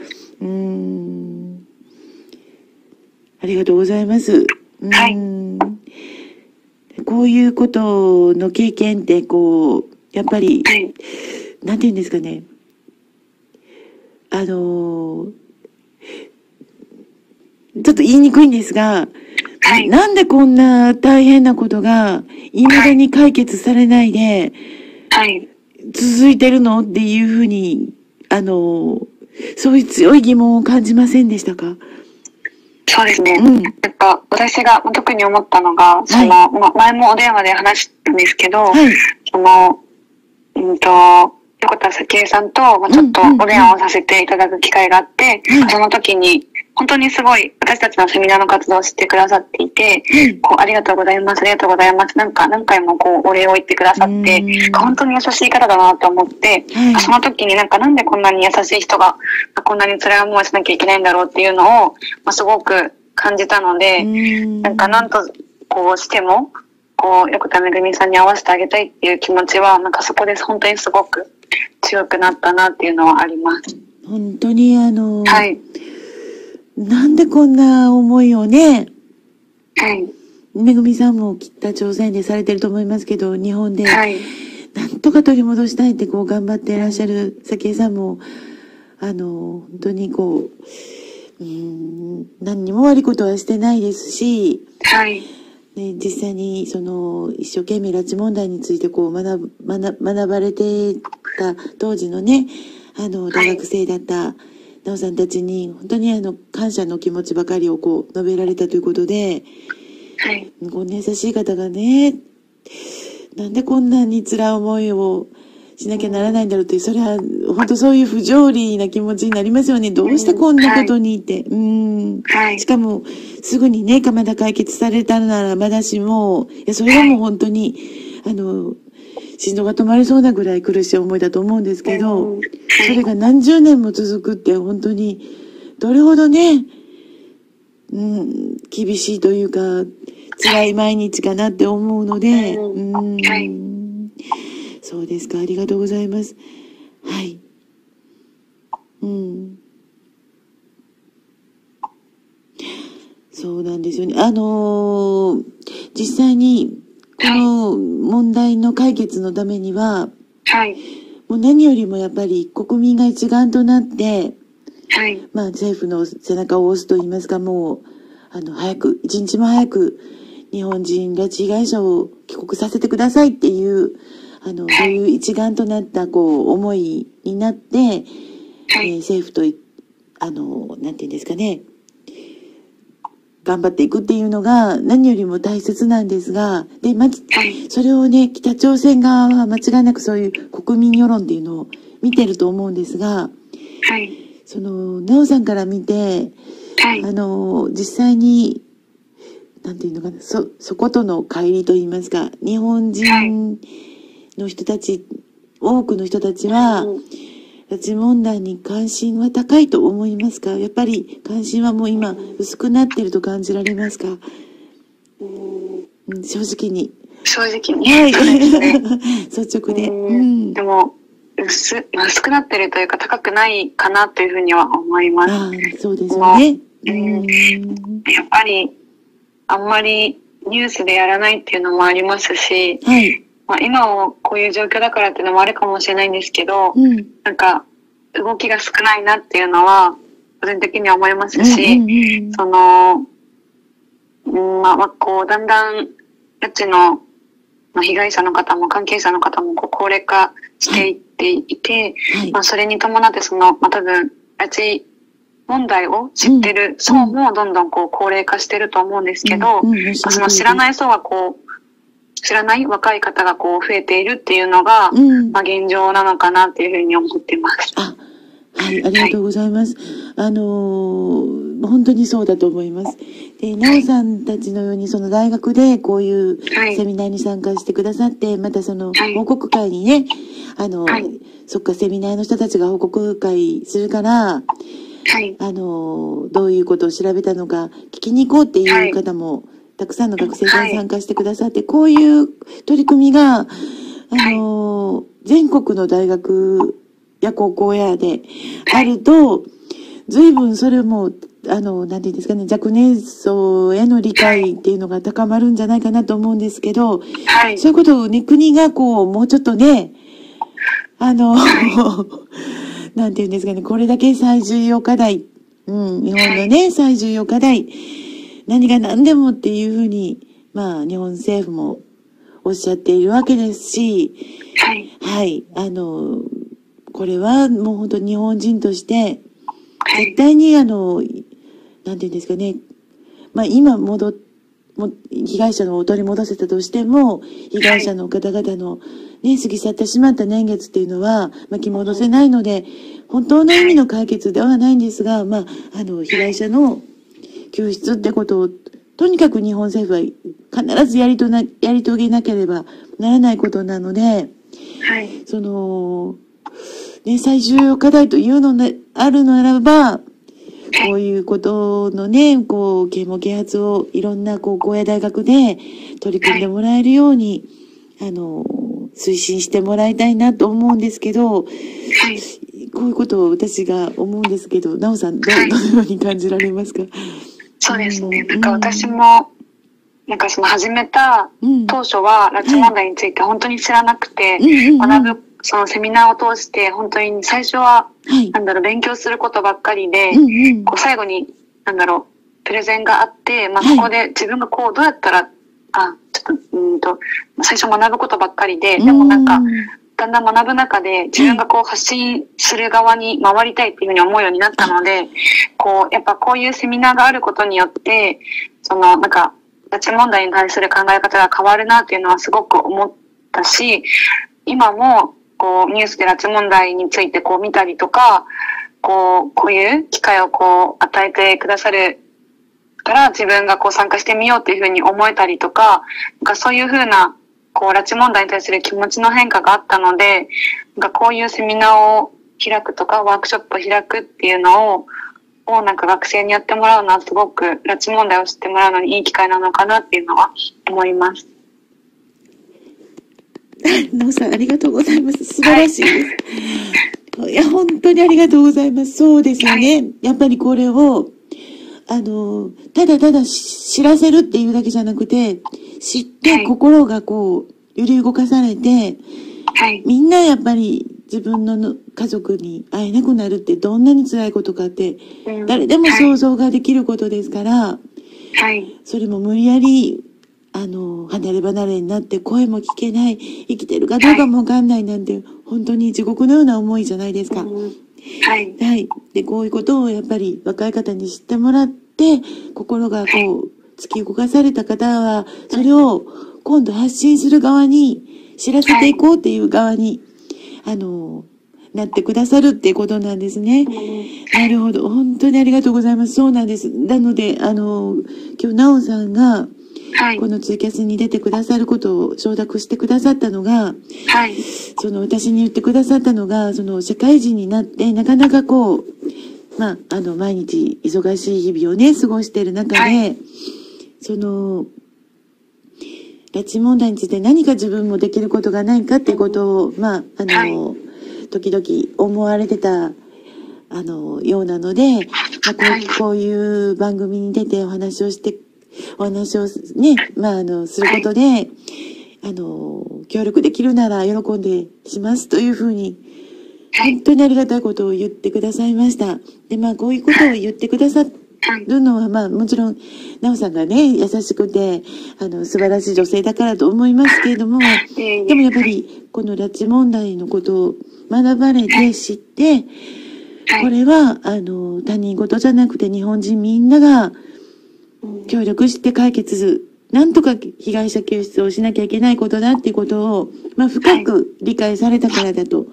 うん、ありがとうございます。うん、はい、こういうことの経験ってこうやっぱり、はい、なんていうんですかね。あのちょっと言いにくいんですが。はい、なんでこんな大変なことが未だに解決されないで、はい、続いてるのっていうふうに、あの、そういう強い疑問を感じませんでしたか？そうですね。うん、なんか私が特に思ったのが、その、はい、ま、前もお電話で話したんですけど、はい、その、うんと、横田早紀江さんと、ま、ちょっとお電話をさせていただく機会があって、その時に、本当にすごい私たちのセミナーの活動をしてくださっていて、うん、こうありがとうございます、ありがとうございます、なんか何回もこうお礼を言ってくださって、本当に優しい方だなと思って、うん、その時になんかなんでこんなに優しい人がこんなに辛い思いをしなきゃいけないんだろうっていうのを、まあ、すごく感じたので、うん、なんかなんとこうしても、こう、横田めぐみさんに会わせてあげたいっていう気持ちは、なんかそこで本当にすごく強くなったなっていうのはあります。本当にあのー、はい。なんでこんな思いをね、はい、めぐみさんも北朝鮮でされてると思いますけど、日本で、なんとか取り戻したいってこう頑張っていらっしゃる早紀江さんも、あの、本当にこう、うん、何にも悪いことはしてないですし、はい、ね、実際にその、一生懸命拉致問題についてこう学ば、学ばれてた当時のね、あの、大学生だった、はい、なおさんたちに本当にあの感謝の気持ちばかりをこう述べられたということで、はい、こんな優しい方がね、なんでこんなに辛い思いをしなきゃならないんだろうって、それは本当そういう不条理な気持ちになりますよね。どうしてこんなことにって。はい、うん、はい。しかも、すぐにね、まだ解決されたならまだしも、いや、それはもう本当に、はい、あの、心臓が止まりそうなぐらい苦しい思いだと思うんですけど、それが何十年も続くって本当に、どれほどね、うん、厳しいというか、辛い毎日かなって思うので、うん。そうですか、ありがとうございます。はい。うん。そうなんですよね。あのー、実際に、この問題の解決のためには、はい、もう何よりもやっぱり国民が一丸となって、はい、まあ政府の背中を押すと言いますか、もう、あの、早く、一日も早く、日本人拉致被害者を帰国させてくださいっていう、あの、そういう一丸となった、こう、思いになって、はい、えー、政府と、あの、なんていうんですかね、頑張っていくっていうのが何よりも大切なんですが、で、ま、それをね、北朝鮮側は間違いなくそういう国民世論っていうのを見てると思うんですが、はい、その、なおさんから見て、はい、あの、実際に、なんていうのかな、そ、そことの乖離といいますか、日本人の人たち、多くの人たちは、拉致問題に関心は高いと思いますか？やっぱり関心はもう今薄くなってると感じられますか？うん、正直に。正直に。はい。率直で。うん。でも、薄、薄くなってるというか高くないかなというふうには思います。ああ、そうですよね。うん。やっぱり、あんまりニュースでやらないっていうのもありますし、はい。まあ今もこういう状況だからっていうのもあるかもしれないんですけど、うん、なんか動きが少ないなっていうのは個人的には思いますし、その、まあ、まあこうだんだん拉致の被害者の方も関係者の方もこう高齢化していっていて、はい、まあそれに伴ってその、まあ多分拉致問題を知ってる層もどんどんこう高齢化してると思うんですけど、その知らない層はこう、知らない若い方がこう増えているっていうのが、うん、まあ現状なのかなっていうふうに思ってます。あ、はい、ありがとうございます。はい、あのー、本当にそうだと思います。で、なおさんたちのようにその大学でこういうセミナーに参加してくださって、はい、またその報告会にね、あのー、はい、そっかセミナーの人たちが報告会するから、はい、あのー、どういうことを調べたのか聞きに行こうっていう方も、はい、たくさんの学生さん参加してくださって、はい、こういう取り組みが、あの、はい、全国の大学や高校やであると、はい、随分それも、あの、なんていうんですかね、若年層への理解っていうのが高まるんじゃないかなと思うんですけど、はい、そういうことをね、国がこう、もうちょっとね、あの、はい、なんていうんですかね、これだけ最重要課題、うん、日本のね、最重要課題、何が何でもっていうふうに、まあ、日本政府もおっしゃっているわけですし、はい。はい。あの、これはもう本当に日本人として、絶対にあの、なんていうんですかね、まあ今戻っ、も被害者のを取り戻せたとしても、被害者の方々のね、過ぎ去ってしまった年月っていうのは巻き戻せないので、本当の意味の解決ではないんですが、まあ、あの、被害者の、救出ってことを、とにかく日本政府は必ずやりとな、やり遂げなければならないことなので、はい。その、ね、最重要課題というのであるならば、こういうことのね、こう、啓蒙啓発をいろんな高校や大学で取り組んでもらえるように、はい、あの、推進してもらいたいなと思うんですけど、はい。こういうことを私が思うんですけど、なおさん、ど、はい、どのように感じられますか？そうですね。なんか私も、なんかその始めた当初は、拉致問題について本当に知らなくて、学ぶ、そのセミナーを通して、本当に最初は、なんだろう、勉強することばっかりで、こう最後に、なんだろう、プレゼンがあって、まあそこで自分がこう、どうやったら、あ、ちょっと、うんと、最初学ぶことばっかりで、でもなんか、だんだん学ぶ中で自分がこう発信する側に回りたいっていうふうに思うようになったので、こう、やっぱこういうセミナーがあることによって、そのなんか、拉致問題に対する考え方が変わるなっていうのはすごく思ったし、今もこうニュースで拉致問題についてこう見たりとか、こう、こういう機会をこう与えてくださるから自分がこう参加してみようっていうふうに思えたりとか、なんかそういうふうなこう、拉致問題に対する気持ちの変化があったので、なんかこういうセミナーを開くとか、ワークショップを開くっていうのを、をなんか学生にやってもらうのはすごく、拉致問題を知ってもらうのにいい機会なのかなっていうのは思います。なおさん、ありがとうございます。素晴らしいです。はい、いや、本当にありがとうございます。そうですよね。はい、やっぱりこれを、あの、ただただ知らせるっていうだけじゃなくて、知って心がこう、揺り動かされて、はい、みんなやっぱり自分の家族に会えなくなるってどんなに辛いことかって、誰でも想像ができることですから、はい、それも無理やり、あの、離れ離れになって声も聞けない、生きてるかどうかもわかんないなんて、本当に地獄のような思いじゃないですか。はい。はい。で、こういうことをやっぱり若い方に知ってもらって、心がこう、はい、突き動かされた方は、それを今度発信する側に、知らせていこうっていう側に、はい、あの、なってくださるっていうことなんですね。はい、なるほど。本当にありがとうございます。そうなんです。なので、あの、今日、なおさんが、はい、このツイキャスに出てくださることを承諾してくださったのが、はい、その私に言ってくださったのが、その社会人になってなかなかこう、まあ、あの、毎日忙しい日々をね、過ごしている中で、はい、その、拉致問題について何か自分もできることがないかっていうことを、まあ、あの、はい、時々思われてた、あの、ようなので、まあ、こう、こういう番組に出てお話をして、お話をね、まあ、あの、することで、はい、あの、協力できるなら喜んでしますというふうに、はい、本当にありがたいことを言ってくださいました。で、まあ、こういうことを言ってくださるのは、まあ、もちろん、なおさんがね、優しくて、あの、素晴らしい女性だからと思いますけれども、でもやっぱり、この拉致問題のことを学ばれて知って、これは、あの、他人事じゃなくて日本人みんなが、協力して解決、なんとか被害者救出をしなきゃいけないことだっていうことを、まあ、深く理解されたからだと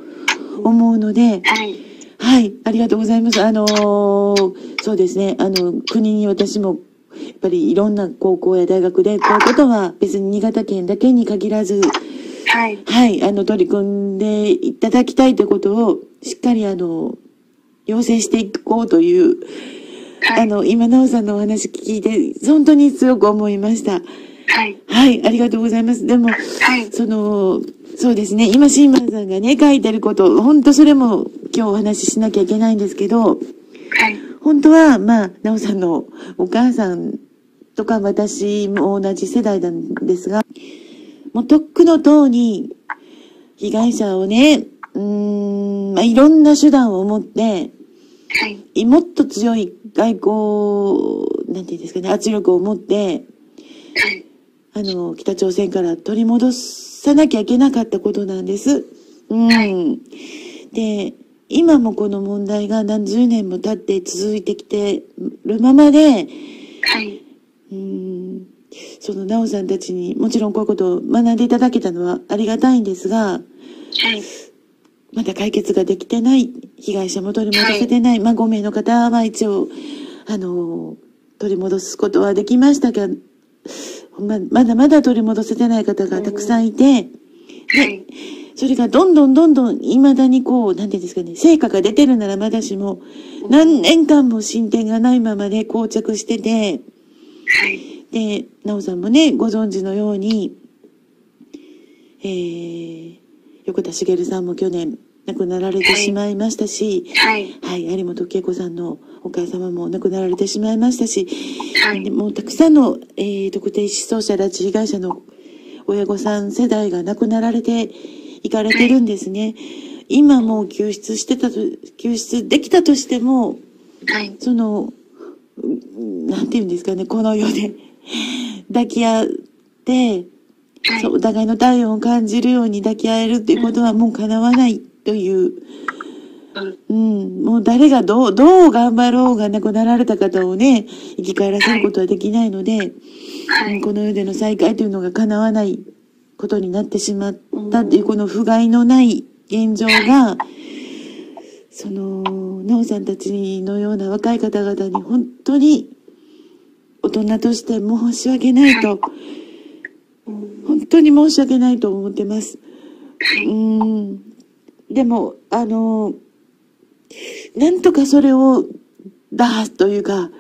思うので、はい、はい、ありがとうございます。あのー、そうですね、あの、国に私も、やっぱりいろんな高校や大学で、こういうことは別に新潟県だけに限らず、はい、はい、あの、取り組んでいただきたいということを、しっかりあの、要請していこうという、あの、今、なおさんのお話聞いて、本当に強く思いました。はい。はい、ありがとうございます。でも、はい、その、そうですね、今、シーマンさんがね、書いてること、本当それも今日お話ししなきゃいけないんですけど、はい。本当は、まあ、なおさんのお母さんとか私も同じ世代なんですが、もうとっくのとうに、被害者をね、うーん、まあ、いろんな手段を持って、はい、もっと強い外交、なんていうんですかね、圧力を持って、はい、あの、北朝鮮から取り戻さなきゃいけなかったことなんです。うん。はい、で、今もこの問題が何十年も経って続いてきてるままで、はい、うん、その、なおさんたちにもちろんこういうことを学んでいただけたのはありがたいんですが、はい。まだ解決ができてない、被害者も取り戻せてない、はい、まあごめいの方は一応、あの、取り戻すことはできましたが、ま、まだまだ取り戻せてない方がたくさんいて、で、それがどんどんどんどん未だにこう、なんていうんですかね、成果が出てるならまだしも、何年間も進展がないままで膠着してて、で、なおさんもね、ご存知のように、えー、横田茂さんも去年亡くなられてしまいましたし、はい、はいはい、有本恵子さんのお母様も亡くなられてしまいましたし、はい、もうたくさんの、えー、特定失踪者拉致被害者の親御さん世代が亡くなられていかれてるんですね。はい、今もう救出してたと、救出できたとしても、はい、その、なんていうんですかね、この世で抱き合って、はい、そうお互いの体温を感じるように抱き合えるっていうことはもう叶わないという、うん、うん、もう誰がどうどう頑張ろうが亡くなられた方をね生き返らせることはできないので、はいうん、この世での再会というのが叶わないことになってしまったっていうこの不甲斐のない現状が、その奈緒さんたちのような若い方々に本当に大人として申し訳ないと、本当に申し訳ないと思ってます。うん。でも、あの、なんとかそれを打破というか、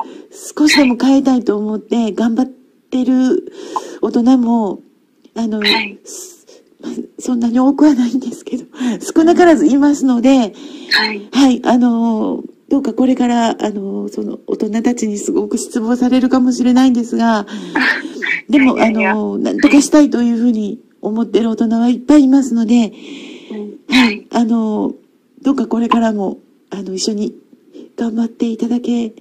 少しでも変えたいと思って頑張ってる大人も、あの、はい、そんなに多くはないんですけど、少なからずいますので、はい、はい、あの、どうかこれから、あの、その、大人たちにすごく失望されるかもしれないんですが、でも、あの、なんとかしたいというふうに思ってる大人はいっぱいいますので、はい、あの、どうかこれからも、あの、一緒に頑張っていただけ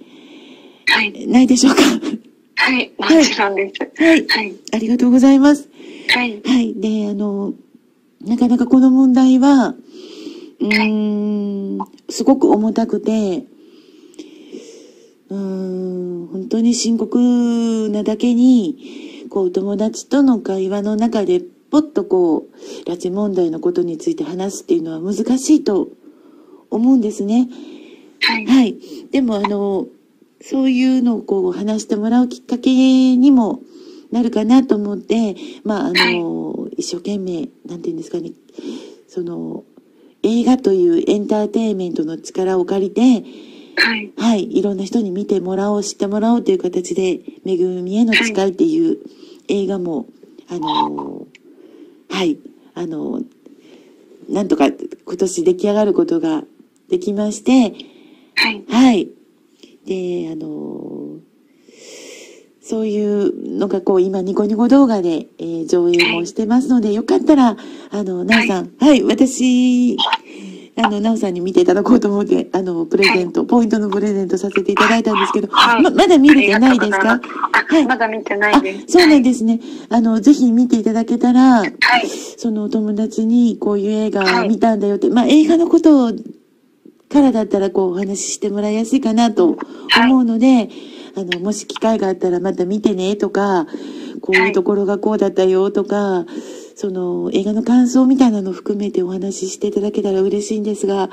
ないでしょうか。はい、はい、もちろんです。はい、はい、ありがとうございます。はい、はい、で、あの、なかなかこの問題は、うーん、すごく重たくて、うーん、本当に深刻なだけに、こう、友達との会話の中で、ぽっとこう、拉致問題のことについて話すっていうのは難しいと思うんですね。はい。はい。でも、あの、そういうのをこう、話してもらうきっかけにもなるかなと思って、まあ、あの、一生懸命、なんていうんですかね、その、映画というエンターテインメントの力を借りて、はい、はい、いろんな人に見てもらおう、知ってもらおうという形で、めぐみへの誓いっていう映画も、あの、はい、あの、なんとか今年出来上がることができまして、はい、はい、で、あの、そういうのがこう今ニコニコ動画で、えー、上映もしてますので、よかったら、あの、なおさん、はい、私、あの、なおさんに見ていただこうと思って、あの、プレゼント、ポイントのプレゼントさせていただいたんですけど、ま、まだ見れてないですか？はい。まだ見てないです。そうなんですね。あの、ぜひ見ていただけたら、そのお友達にこういう映画を見たんだよって、まあ、映画のことをからだったらこうお話ししてもらいやすいかなと思うので、あの、もし機会があったらまた見てねとか、こういうところがこうだったよとか、その映画の感想みたいなのを含めてお話ししていただけたら嬉しいんですが、は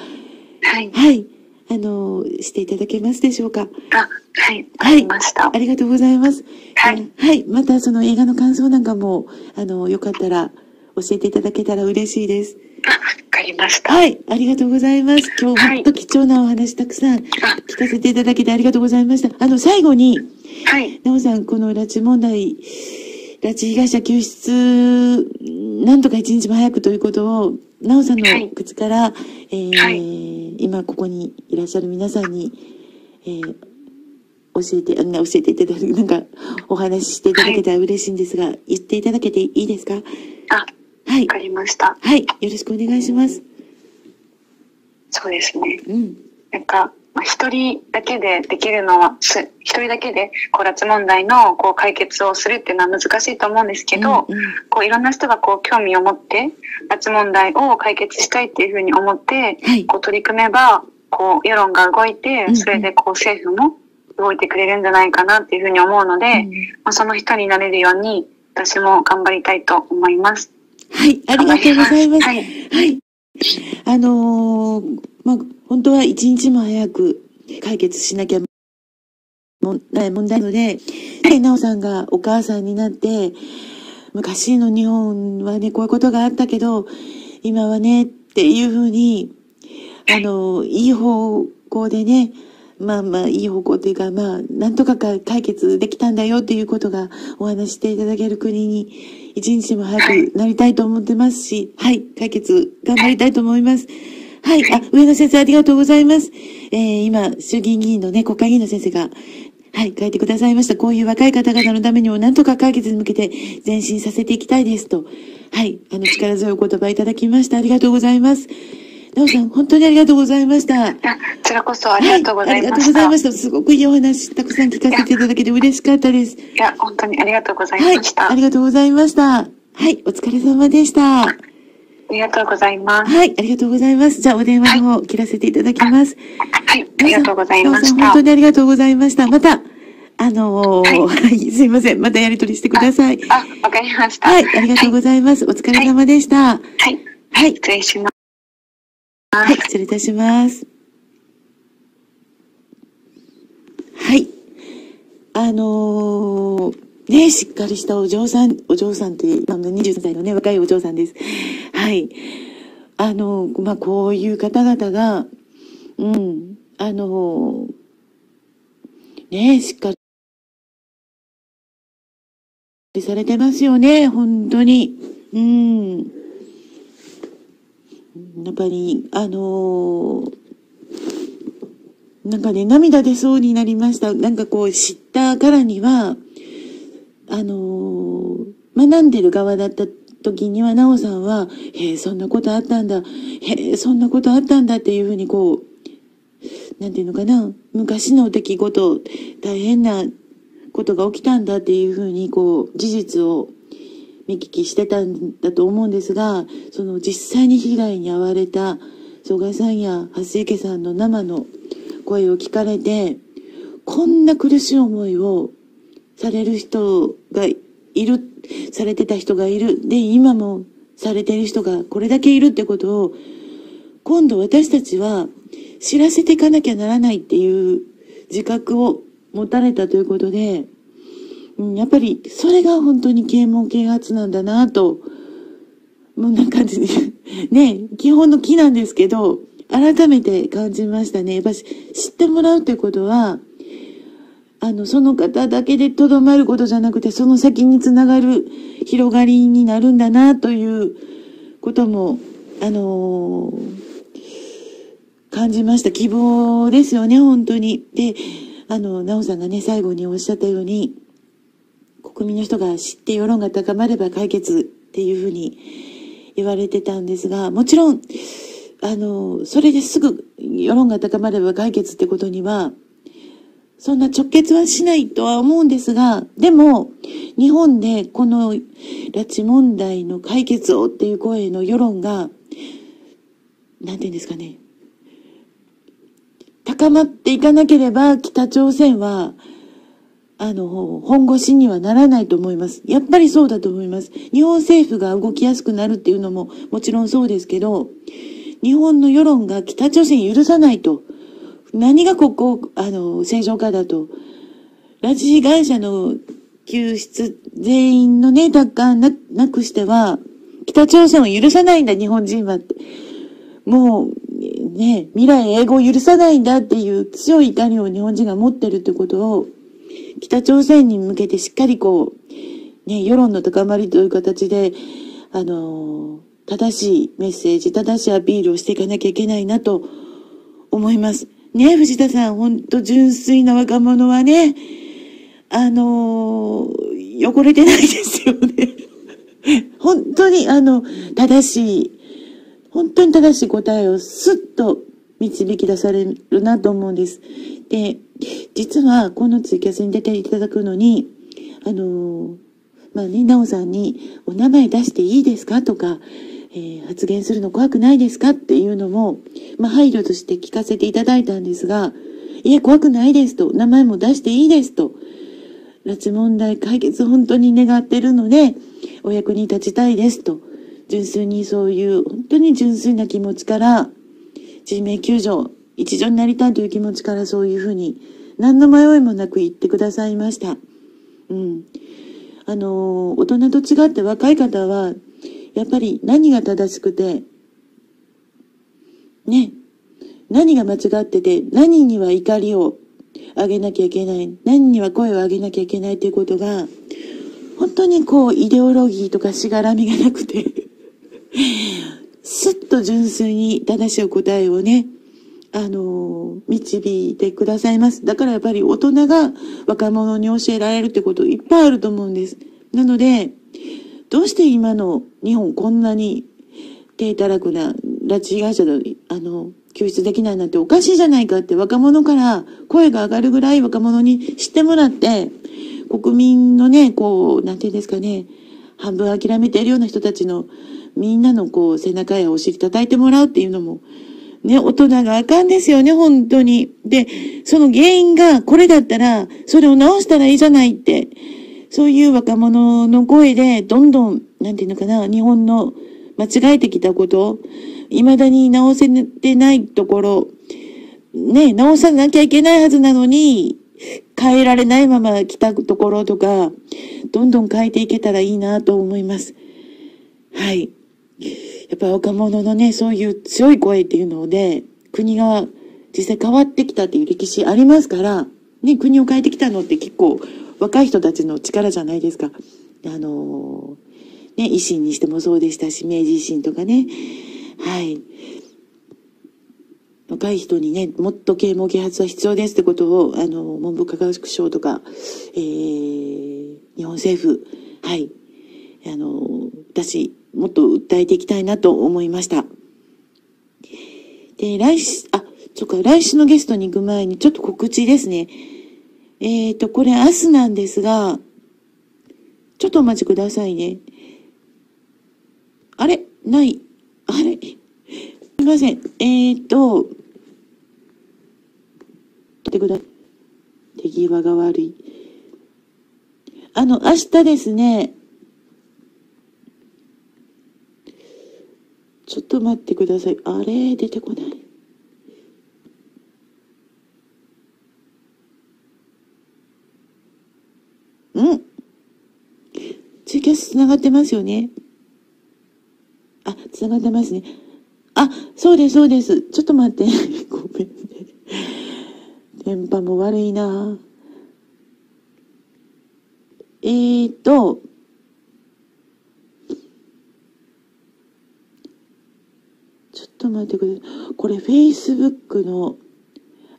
い。はい。あの、していただけますでしょうか。あ、はい。はい。ありました。ありがとうございます。はい。はい。またその映画の感想なんかも、あの、よかったら教えていただけたら嬉しいです。あ、わかりました。はい。ありがとうございます。今日本当貴重なお話たくさん聞かせていただきありがとうございました。あの、最後に、はい。なおさん、この拉致問題、拉致被害者救出、なんとか一日も早くということを、なおさんの口から、はい、えーはい、今ここにいらっしゃる皆さんに、えー、教えて、あの、教えていただく、なんか、お話ししていただけたら嬉しいんですが、はい、言っていただけていいですか？あ、はい。わかりました。はい。よろしくお願いします。そうですね。うん。なんか、まあ、一人だけでできるのは、一人だけで、こう、拉致問題の、こう、解決をするっていうのは難しいと思うんですけど、うんうん、こう、いろんな人が、こう、興味を持って、拉致問題を解決したいっていうふうに思って、はい、こう、取り組めば、こう、世論が動いて、それで、こう、政府も動いてくれるんじゃないかなっていうふうに思うので、うんうん、まあ、その人になれるように、私も頑張りたいと思います。はい、ありがとうございます。はい。はい、あのー、まあ、本当は一日も早く解決しなきゃ問題なので、なおさんがお母さんになって、昔の日本はね、こういうことがあったけど、今はね、っていうふうに、あのー、いい方向でね、まあまあ、いい方向というか、まあ、なんとか解決できたんだよっていうことがお話していただける国に、一日も早くなりたいと思ってますし、はい、解決頑張りたいと思います。はい、あ、上野先生ありがとうございます。えー、今、衆議院議員のね、国会議員の先生が、はい、書いてくださいました。こういう若い方々のためにも、なんとか解決に向けて前進させていきたいですと、はい、あの、力強いお言葉いただきました。ありがとうございます。なおさん、本当にありがとうございました。こちらこそありがとうございました。はい、ありがとうございました。すごくいいお話、たくさん聞かせていただけて嬉しかったです。いや、本当にありがとうございました。はい、ありがとうございました。ははい、お疲れ様でした。ありがとうございます。はい、ありがとうございます。じゃあお電話の方切らせていただきます。はい、はい、ありがとうございました。本当にありがとうございました。また、あのー、はい、はい、すいません。またやり取りしてください。あ、わかりました。はい、ありがとうございます。はい、お疲れ様でした。はい、はい、はい、失礼します。はい、失礼いたします。はい。あのー、ね、しっかりしたお嬢さん、お嬢さんって、あの、にじゅうさんさいのね、若いお嬢さんです。はい。あの、まあ、こういう方々が、うん、あの、ね、しっかりされてますよね、本当に。うん。やっぱり、あの、なんかね、涙出そうになりました。なんかこう、知ったからには、あのー、学んでる側だった時には、なおさんは、へえ、そんなことあったんだ、へえ、そんなことあったんだっていうふうにこう、なんていうのかな、昔の出来事、大変なことが起きたんだっていうふうに、こう、事実を見聞きしてたんだと思うんですが、その実際に被害に遭われた、曽我さんや蓮池さんの生の声を聞かれて、こんな苦しい思いを、される人がいる、されてた人がいる。で、今もされてる人がこれだけいるってことを、今度私たちは知らせていかなきゃならないっていう自覚を持たれたということで、うん、やっぱりそれが本当に啓蒙啓発なんだなと、もうなんかね、基本の木なんですけど、改めて感じましたね。やっぱ知ってもらうってことは、あの、その方だけでとどまることじゃなくて、その先につながる広がりになるんだな、ということも、あのー、感じました。希望ですよね、本当に。で、あの、なおさんがね、最後におっしゃったように、国民の人が知って世論が高まれば解決っていうふうに言われてたんですが、もちろん、あの、それですぐ世論が高まれば解決ってことには、そんな直結はしないとは思うんですが、でも、日本でこの拉致問題の解決をっていう声の世論が、なんていうんですかね、高まっていかなければ北朝鮮は、あの、本腰にはならないと思います。やっぱりそうだと思います。日本政府が動きやすくなるっていうのももちろんそうですけど、日本の世論が北朝鮮許さないと、何がここ、あの、正常化だと。拉致被害者の救出全員のね、奪還な、なくしては、北朝鮮を許さないんだ、日本人はって。もう、ね、未来永劫を許さないんだっていう強い怒りを日本人が持ってるってことを、北朝鮮に向けてしっかりこう、ね、世論の高まりという形で、あの、正しいメッセージ、正しいアピールをしていかなきゃいけないなと思います。ね、藤田さん、ほんと純粋な若者はね、あのー、汚れてないですよね。本当に、あの、正しい、本当に正しい答えをスッと導き出されるなと思うんです。で、実は、このツイキャスに出ていただくのに、あのー、まあね、なおさんに、お名前出していいですかとか、えー、発言するの怖くないですかっていうのも、まあ、配慮として聞かせていただいたんですが、いや、怖くないですと、名前も出していいですと、拉致問題解決本当に願ってるので、お役に立ちたいですと、純粋にそういう、本当に純粋な気持ちから、人命救助、一助になりたいという気持ちからそういうふうに、何の迷いもなく言ってくださいました。うん。あのー、大人と違って若い方は、やっぱり何が正しくて、ね、何が間違ってて、何には怒りを上げなきゃいけない、何には声を上げなきゃいけないということが、本当にこう、イデオロギーとかしがらみがなくて、すっと純粋に正しい答えをね、あのー、導いてくださいます。だからやっぱり大人が若者に教えられるってこといっぱいあると思うんです。なので、どうして今の日本こんなに手たらくな拉致被害者の、あの、救出できないなんておかしいじゃないかって若者から声が上がるぐらい若者に知ってもらって、国民のね、こう、なんていうんですかね、半分諦めているような人たちのみんなのこう背中やお尻叩いてもらうっていうのもね、大人があかんですよね、本当に。で、その原因がこれだったら、それを直したらいいじゃないって、そういう若者の声で、どんどん、なんていうのかな、日本の間違えてきたこと、未だに直せてないところ、ね、直さなきゃいけないはずなのに、変えられないまま来たところとか、どんどん変えていけたらいいなと思います。はい。やっぱ若者のね、そういう強い声っていうので、国が実際変わってきたっていう歴史ありますから、ね、国を変えてきたのって結構若い人たちの力じゃないですか。あのー、ね、維新にしてもそうでしたし、明治維新とかね。はい。若い人にね、もっと啓蒙啓発は必要ですってことを、あの、文部科学省とか、えー、日本政府、はい。あの、私、もっと訴えていきたいなと思いました。で、来週、あ、そっか、来週のゲストに行く前に、ちょっと告知ですね。えっと、これ明日なんですが、ちょっとお待ちくださいね。あれない。あれすいません。えっと、取ってください。手際が悪い。あの、明日ですね、ちょっと待ってください。あれ出てこない。うん。ツイキャスつながってますよね。あ、つながってますね。あ、そうです、そうです。ちょっと待って。ごめんね。電波も悪いな。えーっと。ちょっと待ってください。これ Facebook の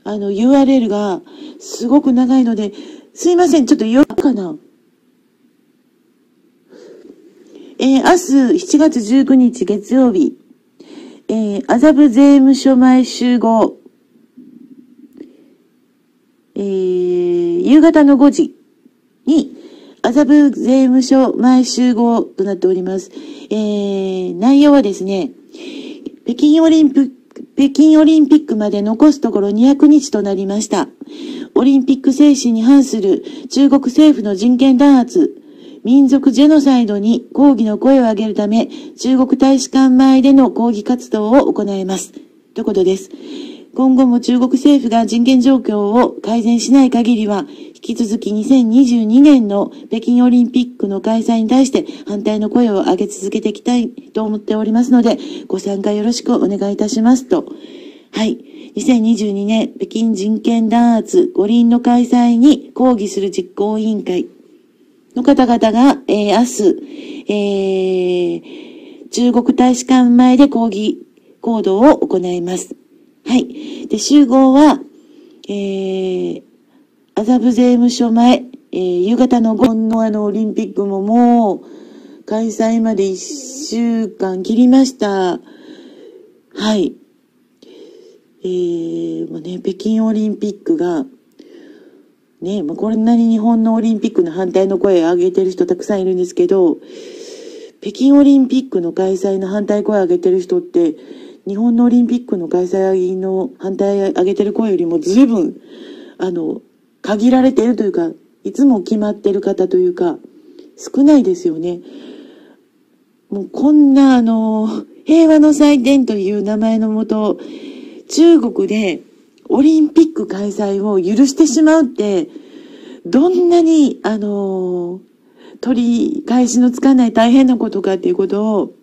あの ユーアールエル がすごく長いので、すいません、ちょっとよっかな。えー、明日しちがつじゅうくにち月曜日、えー、麻布税務署前集合、えー、夕方のごじに、麻布税務署前集合となっております。えー、内容はですね、北京オリンピック、北京オリンピックまで残すところにひゃくにちとなりました。オリンピック精神に反する中国政府の人権弾圧、民族ジェノサイドに抗議の声を上げるため、中国大使館前での抗議活動を行います。ということです。今後も中国政府が人権状況を改善しない限りは、引き続きにせんにじゅうにねんの北京オリンピックの開催に対して反対の声を上げ続けていきたいと思っておりますので、ご参加よろしくお願いいたしますと。はい。にせんにじゅうにねん北京人権弾圧五輪の開催に抗議する実行委員会の方々が、えー、明日、えー、中国大使館前で抗議行動を行います。はい。で、集合は、えー、麻布税務署前、えー、夕方のごふんのあの、オリンピックももう、開催までいっしゅうかん切りました。はい。えー、もうね、北京オリンピックが、ね、まあ、こんなに日本のオリンピックの反対の声を上げてる人たくさんいるんですけど、北京オリンピックの開催の反対声を上げてる人って、日本のオリンピックの開催の反対を上げてる声よりも随分、あの、限られているというか、いつも決まってる方というか、少ないですよね。もうこんな、あの、平和の祭典という名前のもと、中国でオリンピック開催を許してしまうって、どんなに、あの、取り返しのつかない大変なことかっていうことを、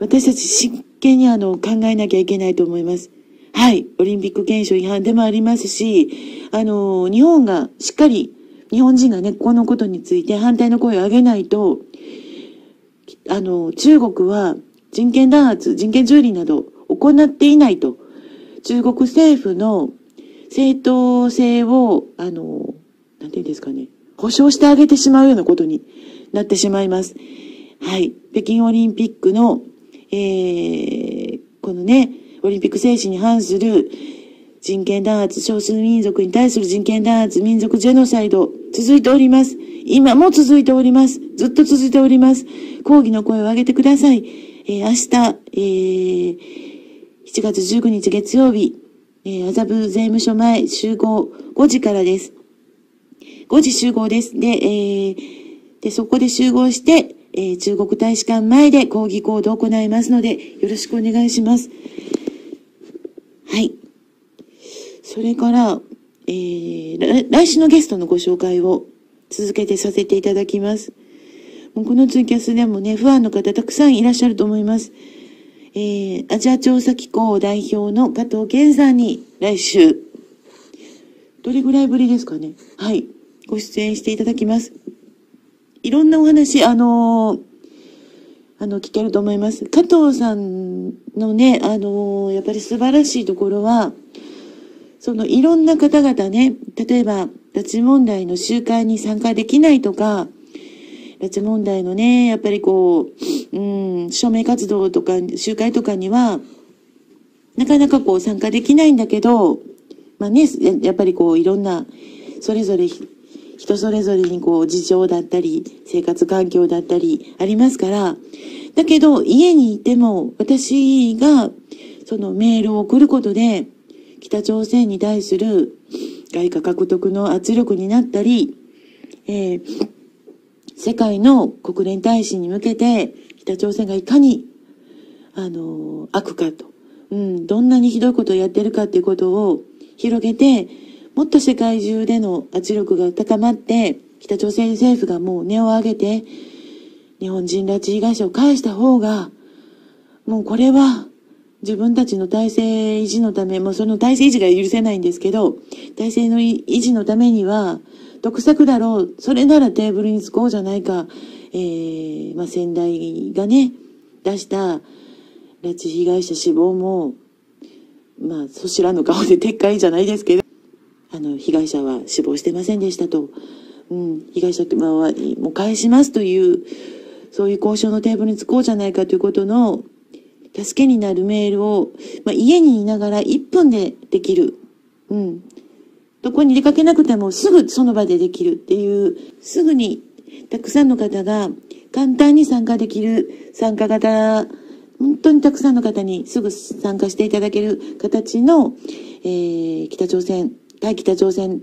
私たち真剣にあの考えなきゃいけないと思います。はい。オリンピック憲章違反でもありますし、あの、日本がしっかり、日本人がね、このことについて反対の声を上げないと、あの、中国は人権弾圧、人権蹂躙など行っていないと、中国政府の正当性を、あの、なんていうんですかね、保障してあげてしまうようなことになってしまいます。はい。北京オリンピックのえー、このね、オリンピック精神に反する人権弾圧、少数民族に対する人権弾圧、民族ジェノサイド、続いております。今も続いております。ずっと続いております。抗議の声を上げてください。えー、明日、えー、しちがつじゅうくにち月曜日、えー、麻布税務署前集合ごじからです。ごじ集合です。で、えー、でそこで集合して、えー、中国大使館前で抗議行動を行いますので、よろしくお願いします。はい。それから、えー、来週のゲストのご紹介を続けてさせていただきます。もうこのツイキャスでもね、不安の方たくさんいらっしゃると思います。えー、アジア調査機構代表の加藤健さんに来週、どれぐらいぶりですかね。はい。ご出演していただきます。いろんなお話、あのー、あの、聞けると思います。加藤さんのね、あのー、やっぱり素晴らしいところは、そのいろんな方々ね、例えば、拉致問題の集会に参加できないとか、拉致問題のね、やっぱりこう、うん、署名活動とか、集会とかには、なかなかこう参加できないんだけど、まあね、やっぱりこういろんな、それぞれ、人それぞれにこう事情だったり、生活環境だったりありますから、だけど家にいても私がそのメールを送ることで、北朝鮮に対する外貨獲得の圧力になったり、えー、世界の国連大使に向けて北朝鮮がいかに、あのー、悪かと、うん、どんなにひどいことをやってるかっていうことを広げて、もっと世界中での圧力が高まって、北朝鮮政府がもう根を上げて、日本人拉致被害者を返した方が、もうこれは、自分たちの体制維持のため、もうその体制維持が許せないんですけど、体制の維持のためには、得策だろう、それならテーブルにつこうじゃないか、えー、まあ、先代がね、出した拉致被害者死亡も、まあ、そちらの顔で撤回じゃないですけど、あの、被害者は死亡してませんでしたと、うん、被害者はもう返しますという、そういう交渉のテーブルにつこうじゃないかということの、助けになるメールを、まあ、家にいながらいっぷんでできる。うん。どこに出かけなくてもすぐその場でできるっていう、すぐにたくさんの方が簡単に参加できる参加型、本当にたくさんの方にすぐ参加していただける形の、えー、北朝鮮、対北朝鮮、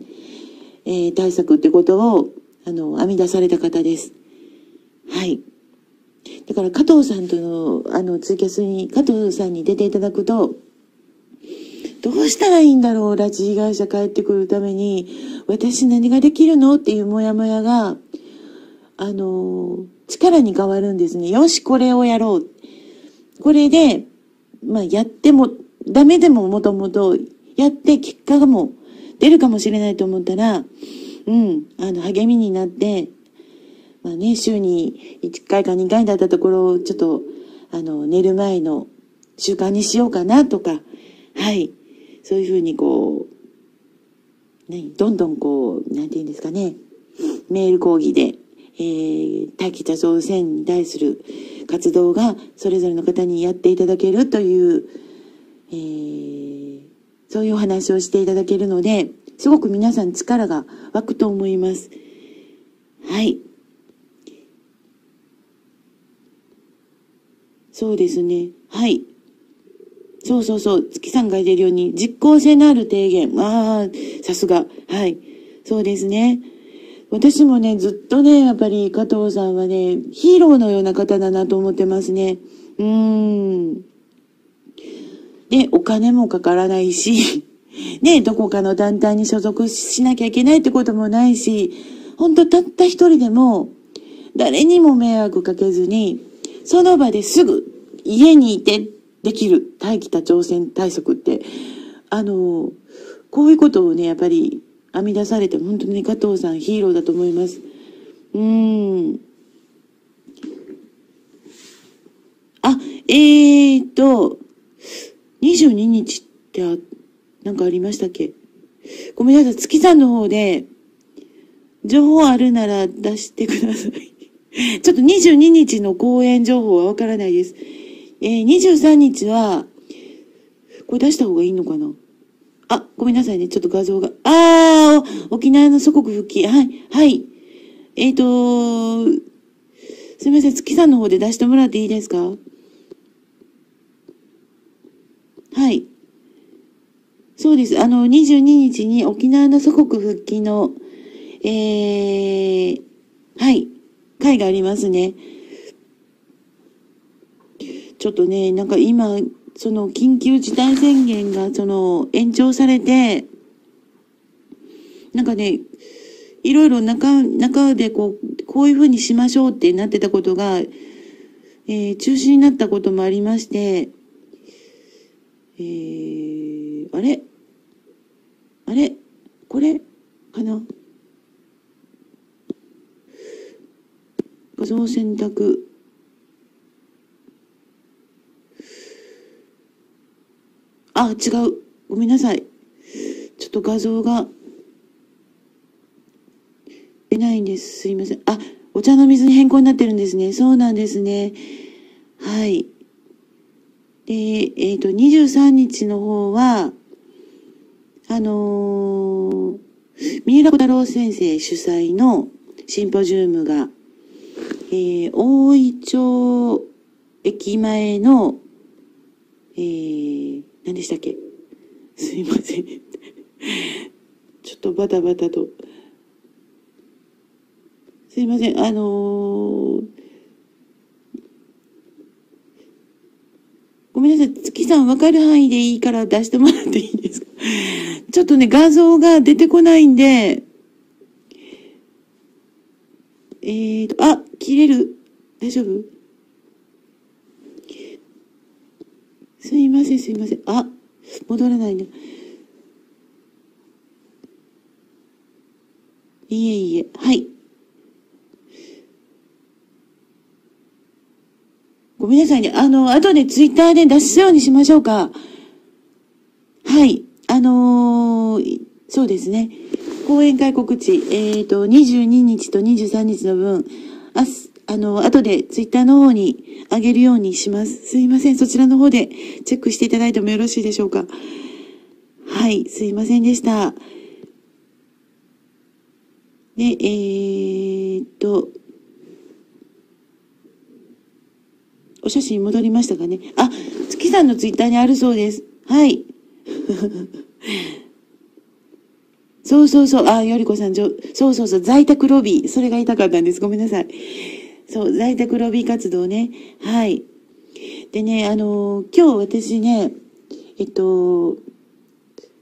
えー、対策ってことを、あの、編み出された方です。はい。だから加藤さんとの、あの、ツイキャスに、加藤さんに出ていただくと、どうしたらいいんだろう、拉致被害者帰ってくるために、私何ができるのっていうモヤモヤが、あの、力に変わるんですね。よし、これをやろう。これで、まあ、やっても、ダメでももともと、やって結果がもう出るかもしれないと思ったら、うん、あの、励みになって、まあね、週にいっかいかにかいだったところをちょっと、あの、寝る前の習慣にしようかなとか、はい。そういうふうにこう、ね、どんどんこう、なんて言うんですかね、メール講義で、えー、対北朝鮮に対する活動がそれぞれの方にやっていただけるという、えー、そういうお話をしていただけるので、すごく皆さん力が湧くと思います。はい。そうですね。はい。そうそうそう。月さんが出るように、実効性のある提言。ああ、さすが。はい。そうですね。私もね、ずっとね、やっぱり加藤さんはね、ヒーローのような方だなと思ってますね。うーん。で、お金もかからないし、ね、どこかの団体に所属しなきゃいけないってこともないし、ほんとたった一人でも、誰にも迷惑かけずに、その場ですぐ家にいてできる対北朝鮮対策って、あの、こういうことをね、やっぱり編み出されて、本当にね、加藤さんヒーローだと思います。うーん。あ、えーと、にじゅうににちってあ、なんかありましたっけ？ごめんなさい、月さんの方で、情報あるなら出してください。ちょっとにじゅうににちの公演情報はわからないです。えー、にじゅうさんにちは、これ出した方がいいのかな？あ、ごめんなさいね。ちょっと画像が。あー、沖縄の祖国復帰。はい、はい。えーと、すみません、月さんの方で出してもらっていいですか？はい。そうです。あの、にじゅうににちに沖縄の祖国復帰の、えー、はい、会がありますね。ちょっとね、なんか今、その緊急事態宣言がその延長されて、なんかね、いろいろ中、中でこう、こういうふうにしましょうってなってたことが、えー、中止になったこともありまして、えー、あれあれこれかな、画像選択。あ、違う。ごめんなさい。ちょっと画像が出ないんです。すいません。あ、お茶の水に変更になってるんですね。そうなんですね。はい。で、えっと、にじゅうさんにちの方は、あのー、三浦小太郎先生主催のシンポジウムが、えー、大井町駅前の、えー、何でしたっけ？すいません。ちょっとバタバタと。すいません。あのー、ごめんなさい。月さん分かる範囲でいいから出してもらっていいですか？ちょっとね、画像が出てこないんで、えーと、あ、切れる。大丈夫？すいません、すいません。あ、戻らないな。いえいえ、はい。ごめんなさいね。あの、後でツイッターで出すようにしましょうか。はい。あのー、そうですね。講演会告知。えっと、にじゅうににちとにじゅうさんにちの分、明日、あの、後でツイッターの方にあげるようにします。すいません。そちらの方でチェックしていただいてもよろしいでしょうか。はい。すいませんでした。で、えーっと、お写真戻りましたかね。あ、月さんのツイッターにあるそうです。はい。そうそうそう。あ、よりこさん、そうそうそう。在宅ロビー。それが痛かったんです。ごめんなさい。そう、在宅ロビー活動ね。はい。でね、あのー、今日私ね、えっと、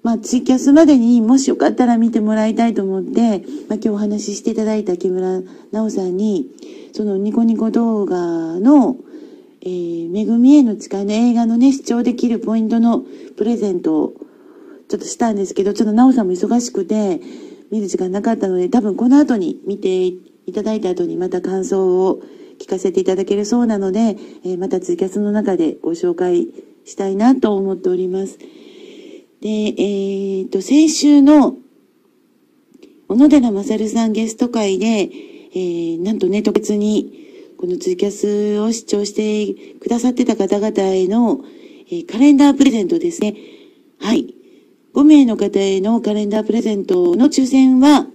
まあ、ツイキャスまでにもしよかったら見てもらいたいと思って、まあ、今日お話ししていただいた木村奈緒さんに、そのニコニコ動画の、えー、めぐみへの誓いの映画のね、視聴できるポイントのプレゼントをちょっとしたんですけど、ちょっと奈緒さんも忙しくて、見る時間なかったので、多分この後に見ていただいた後にまた感想を聞かせていただけるそうなので、えー、またツイキャスの中でご紹介したいなと思っております。で、えーと、先週の小野寺勝さんゲスト会で、えー、なんとね、特別にこのツイキャスを視聴してくださってた方々への、えー、カレンダープレゼントですね。はい。ご名の方へのカレンダープレゼントの抽選は、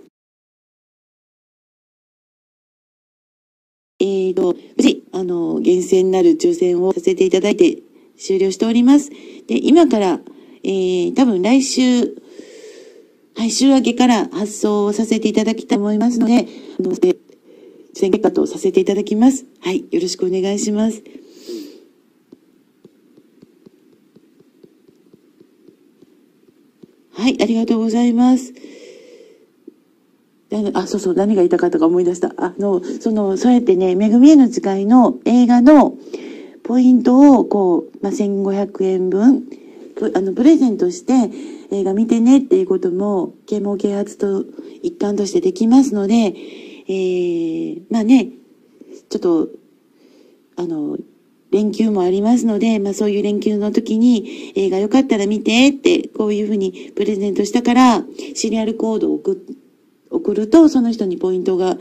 えっと、無事、あの、厳選なる抽選をさせていただいて終了しております。で、今から、えー、多分来週、はい、週明けから発送をさせていただきたいと思いますので、あの、抽選結果とさせていただきます。はい、よろしくお願いします。はい、ありがとうございます。あ、そうそう、何が言いたかったか思い出した。あの、その、そうやってね、めぐみへの誓いの映画のポイントを、こう、まあ、せんごひゃくえんぶん、あの、プレゼントして、映画見てねっていうことも、啓蒙啓発と一環としてできますので、えー、まあね、ちょっと、あの、連休もありますので、まあそういう連休の時に映画よかったら見てって、こういうふうにプレゼントしたから、シリアルコードを送、送ると、その人にポイントが、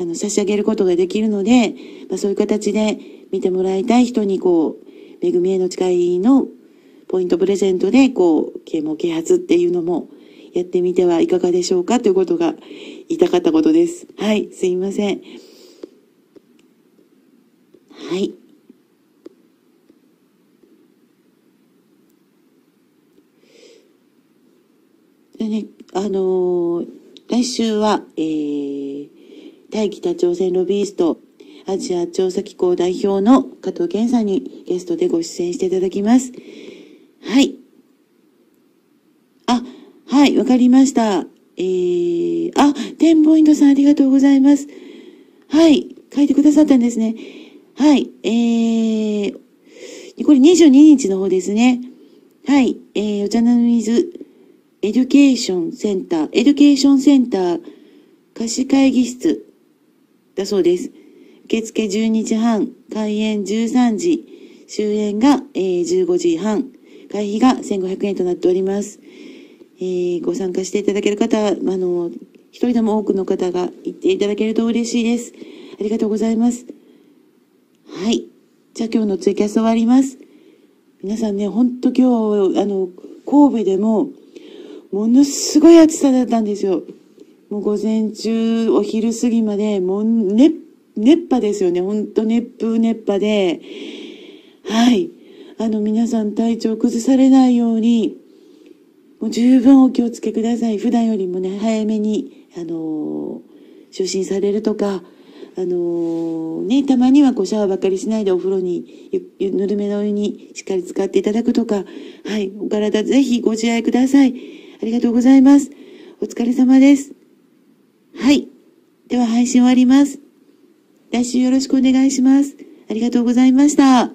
あの、差し上げることができるので、まあそういう形で見てもらいたい人に、こう、めぐみへの誓いのポイントプレゼントで、こう、啓蒙啓発っていうのもやってみてはいかがでしょうかということが言いたかったことです。はい、すいません。はい。でね、あのー、来週は、えー、対北朝鮮ロビイスト、アジア調査機構代表の加藤健さんにゲストでご出演していただきます。はい。あ、はい、わかりました。えー、あ、テンポイントさんありがとうございます。はい、書いてくださったんですね。はい、えー、これにじゅうににちの方ですね。はい、えー、お茶の水、エデュケーションセンター、エデュケーションセンター貸し会議室だそうです。受付じゅうにじはん、開演じゅうさんじ、終演がじゅうごじはん、会費がせんごひゃくえんとなっております。えー、ご参加していただける方、あの、一人でも多くの方が行っていただけると嬉しいです。ありがとうございます。はい。じゃあ今日のツイキャス終わります。皆さんね、ほんと今日、あの、神戸でも、ものすごい暑さだったんですよ。もう午前中、お昼過ぎまで、もう熱、熱波ですよね。ほんと熱風熱波で。はい。あの、皆さん体調崩されないように、もう十分お気をつけください。普段よりもね、早めに、あのー、就寝されるとか、あのー、ね、たまにはこうシャワーばっかりしないでお風呂に、ゆ、ぬるめのお湯にしっかり使っていただくとか、はい。お体ぜひご自愛ください。ありがとうございます。お疲れ様です。はい。では配信終わります。来週よろしくお願いします。ありがとうございました。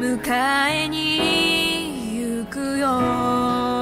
迎えに行くよ。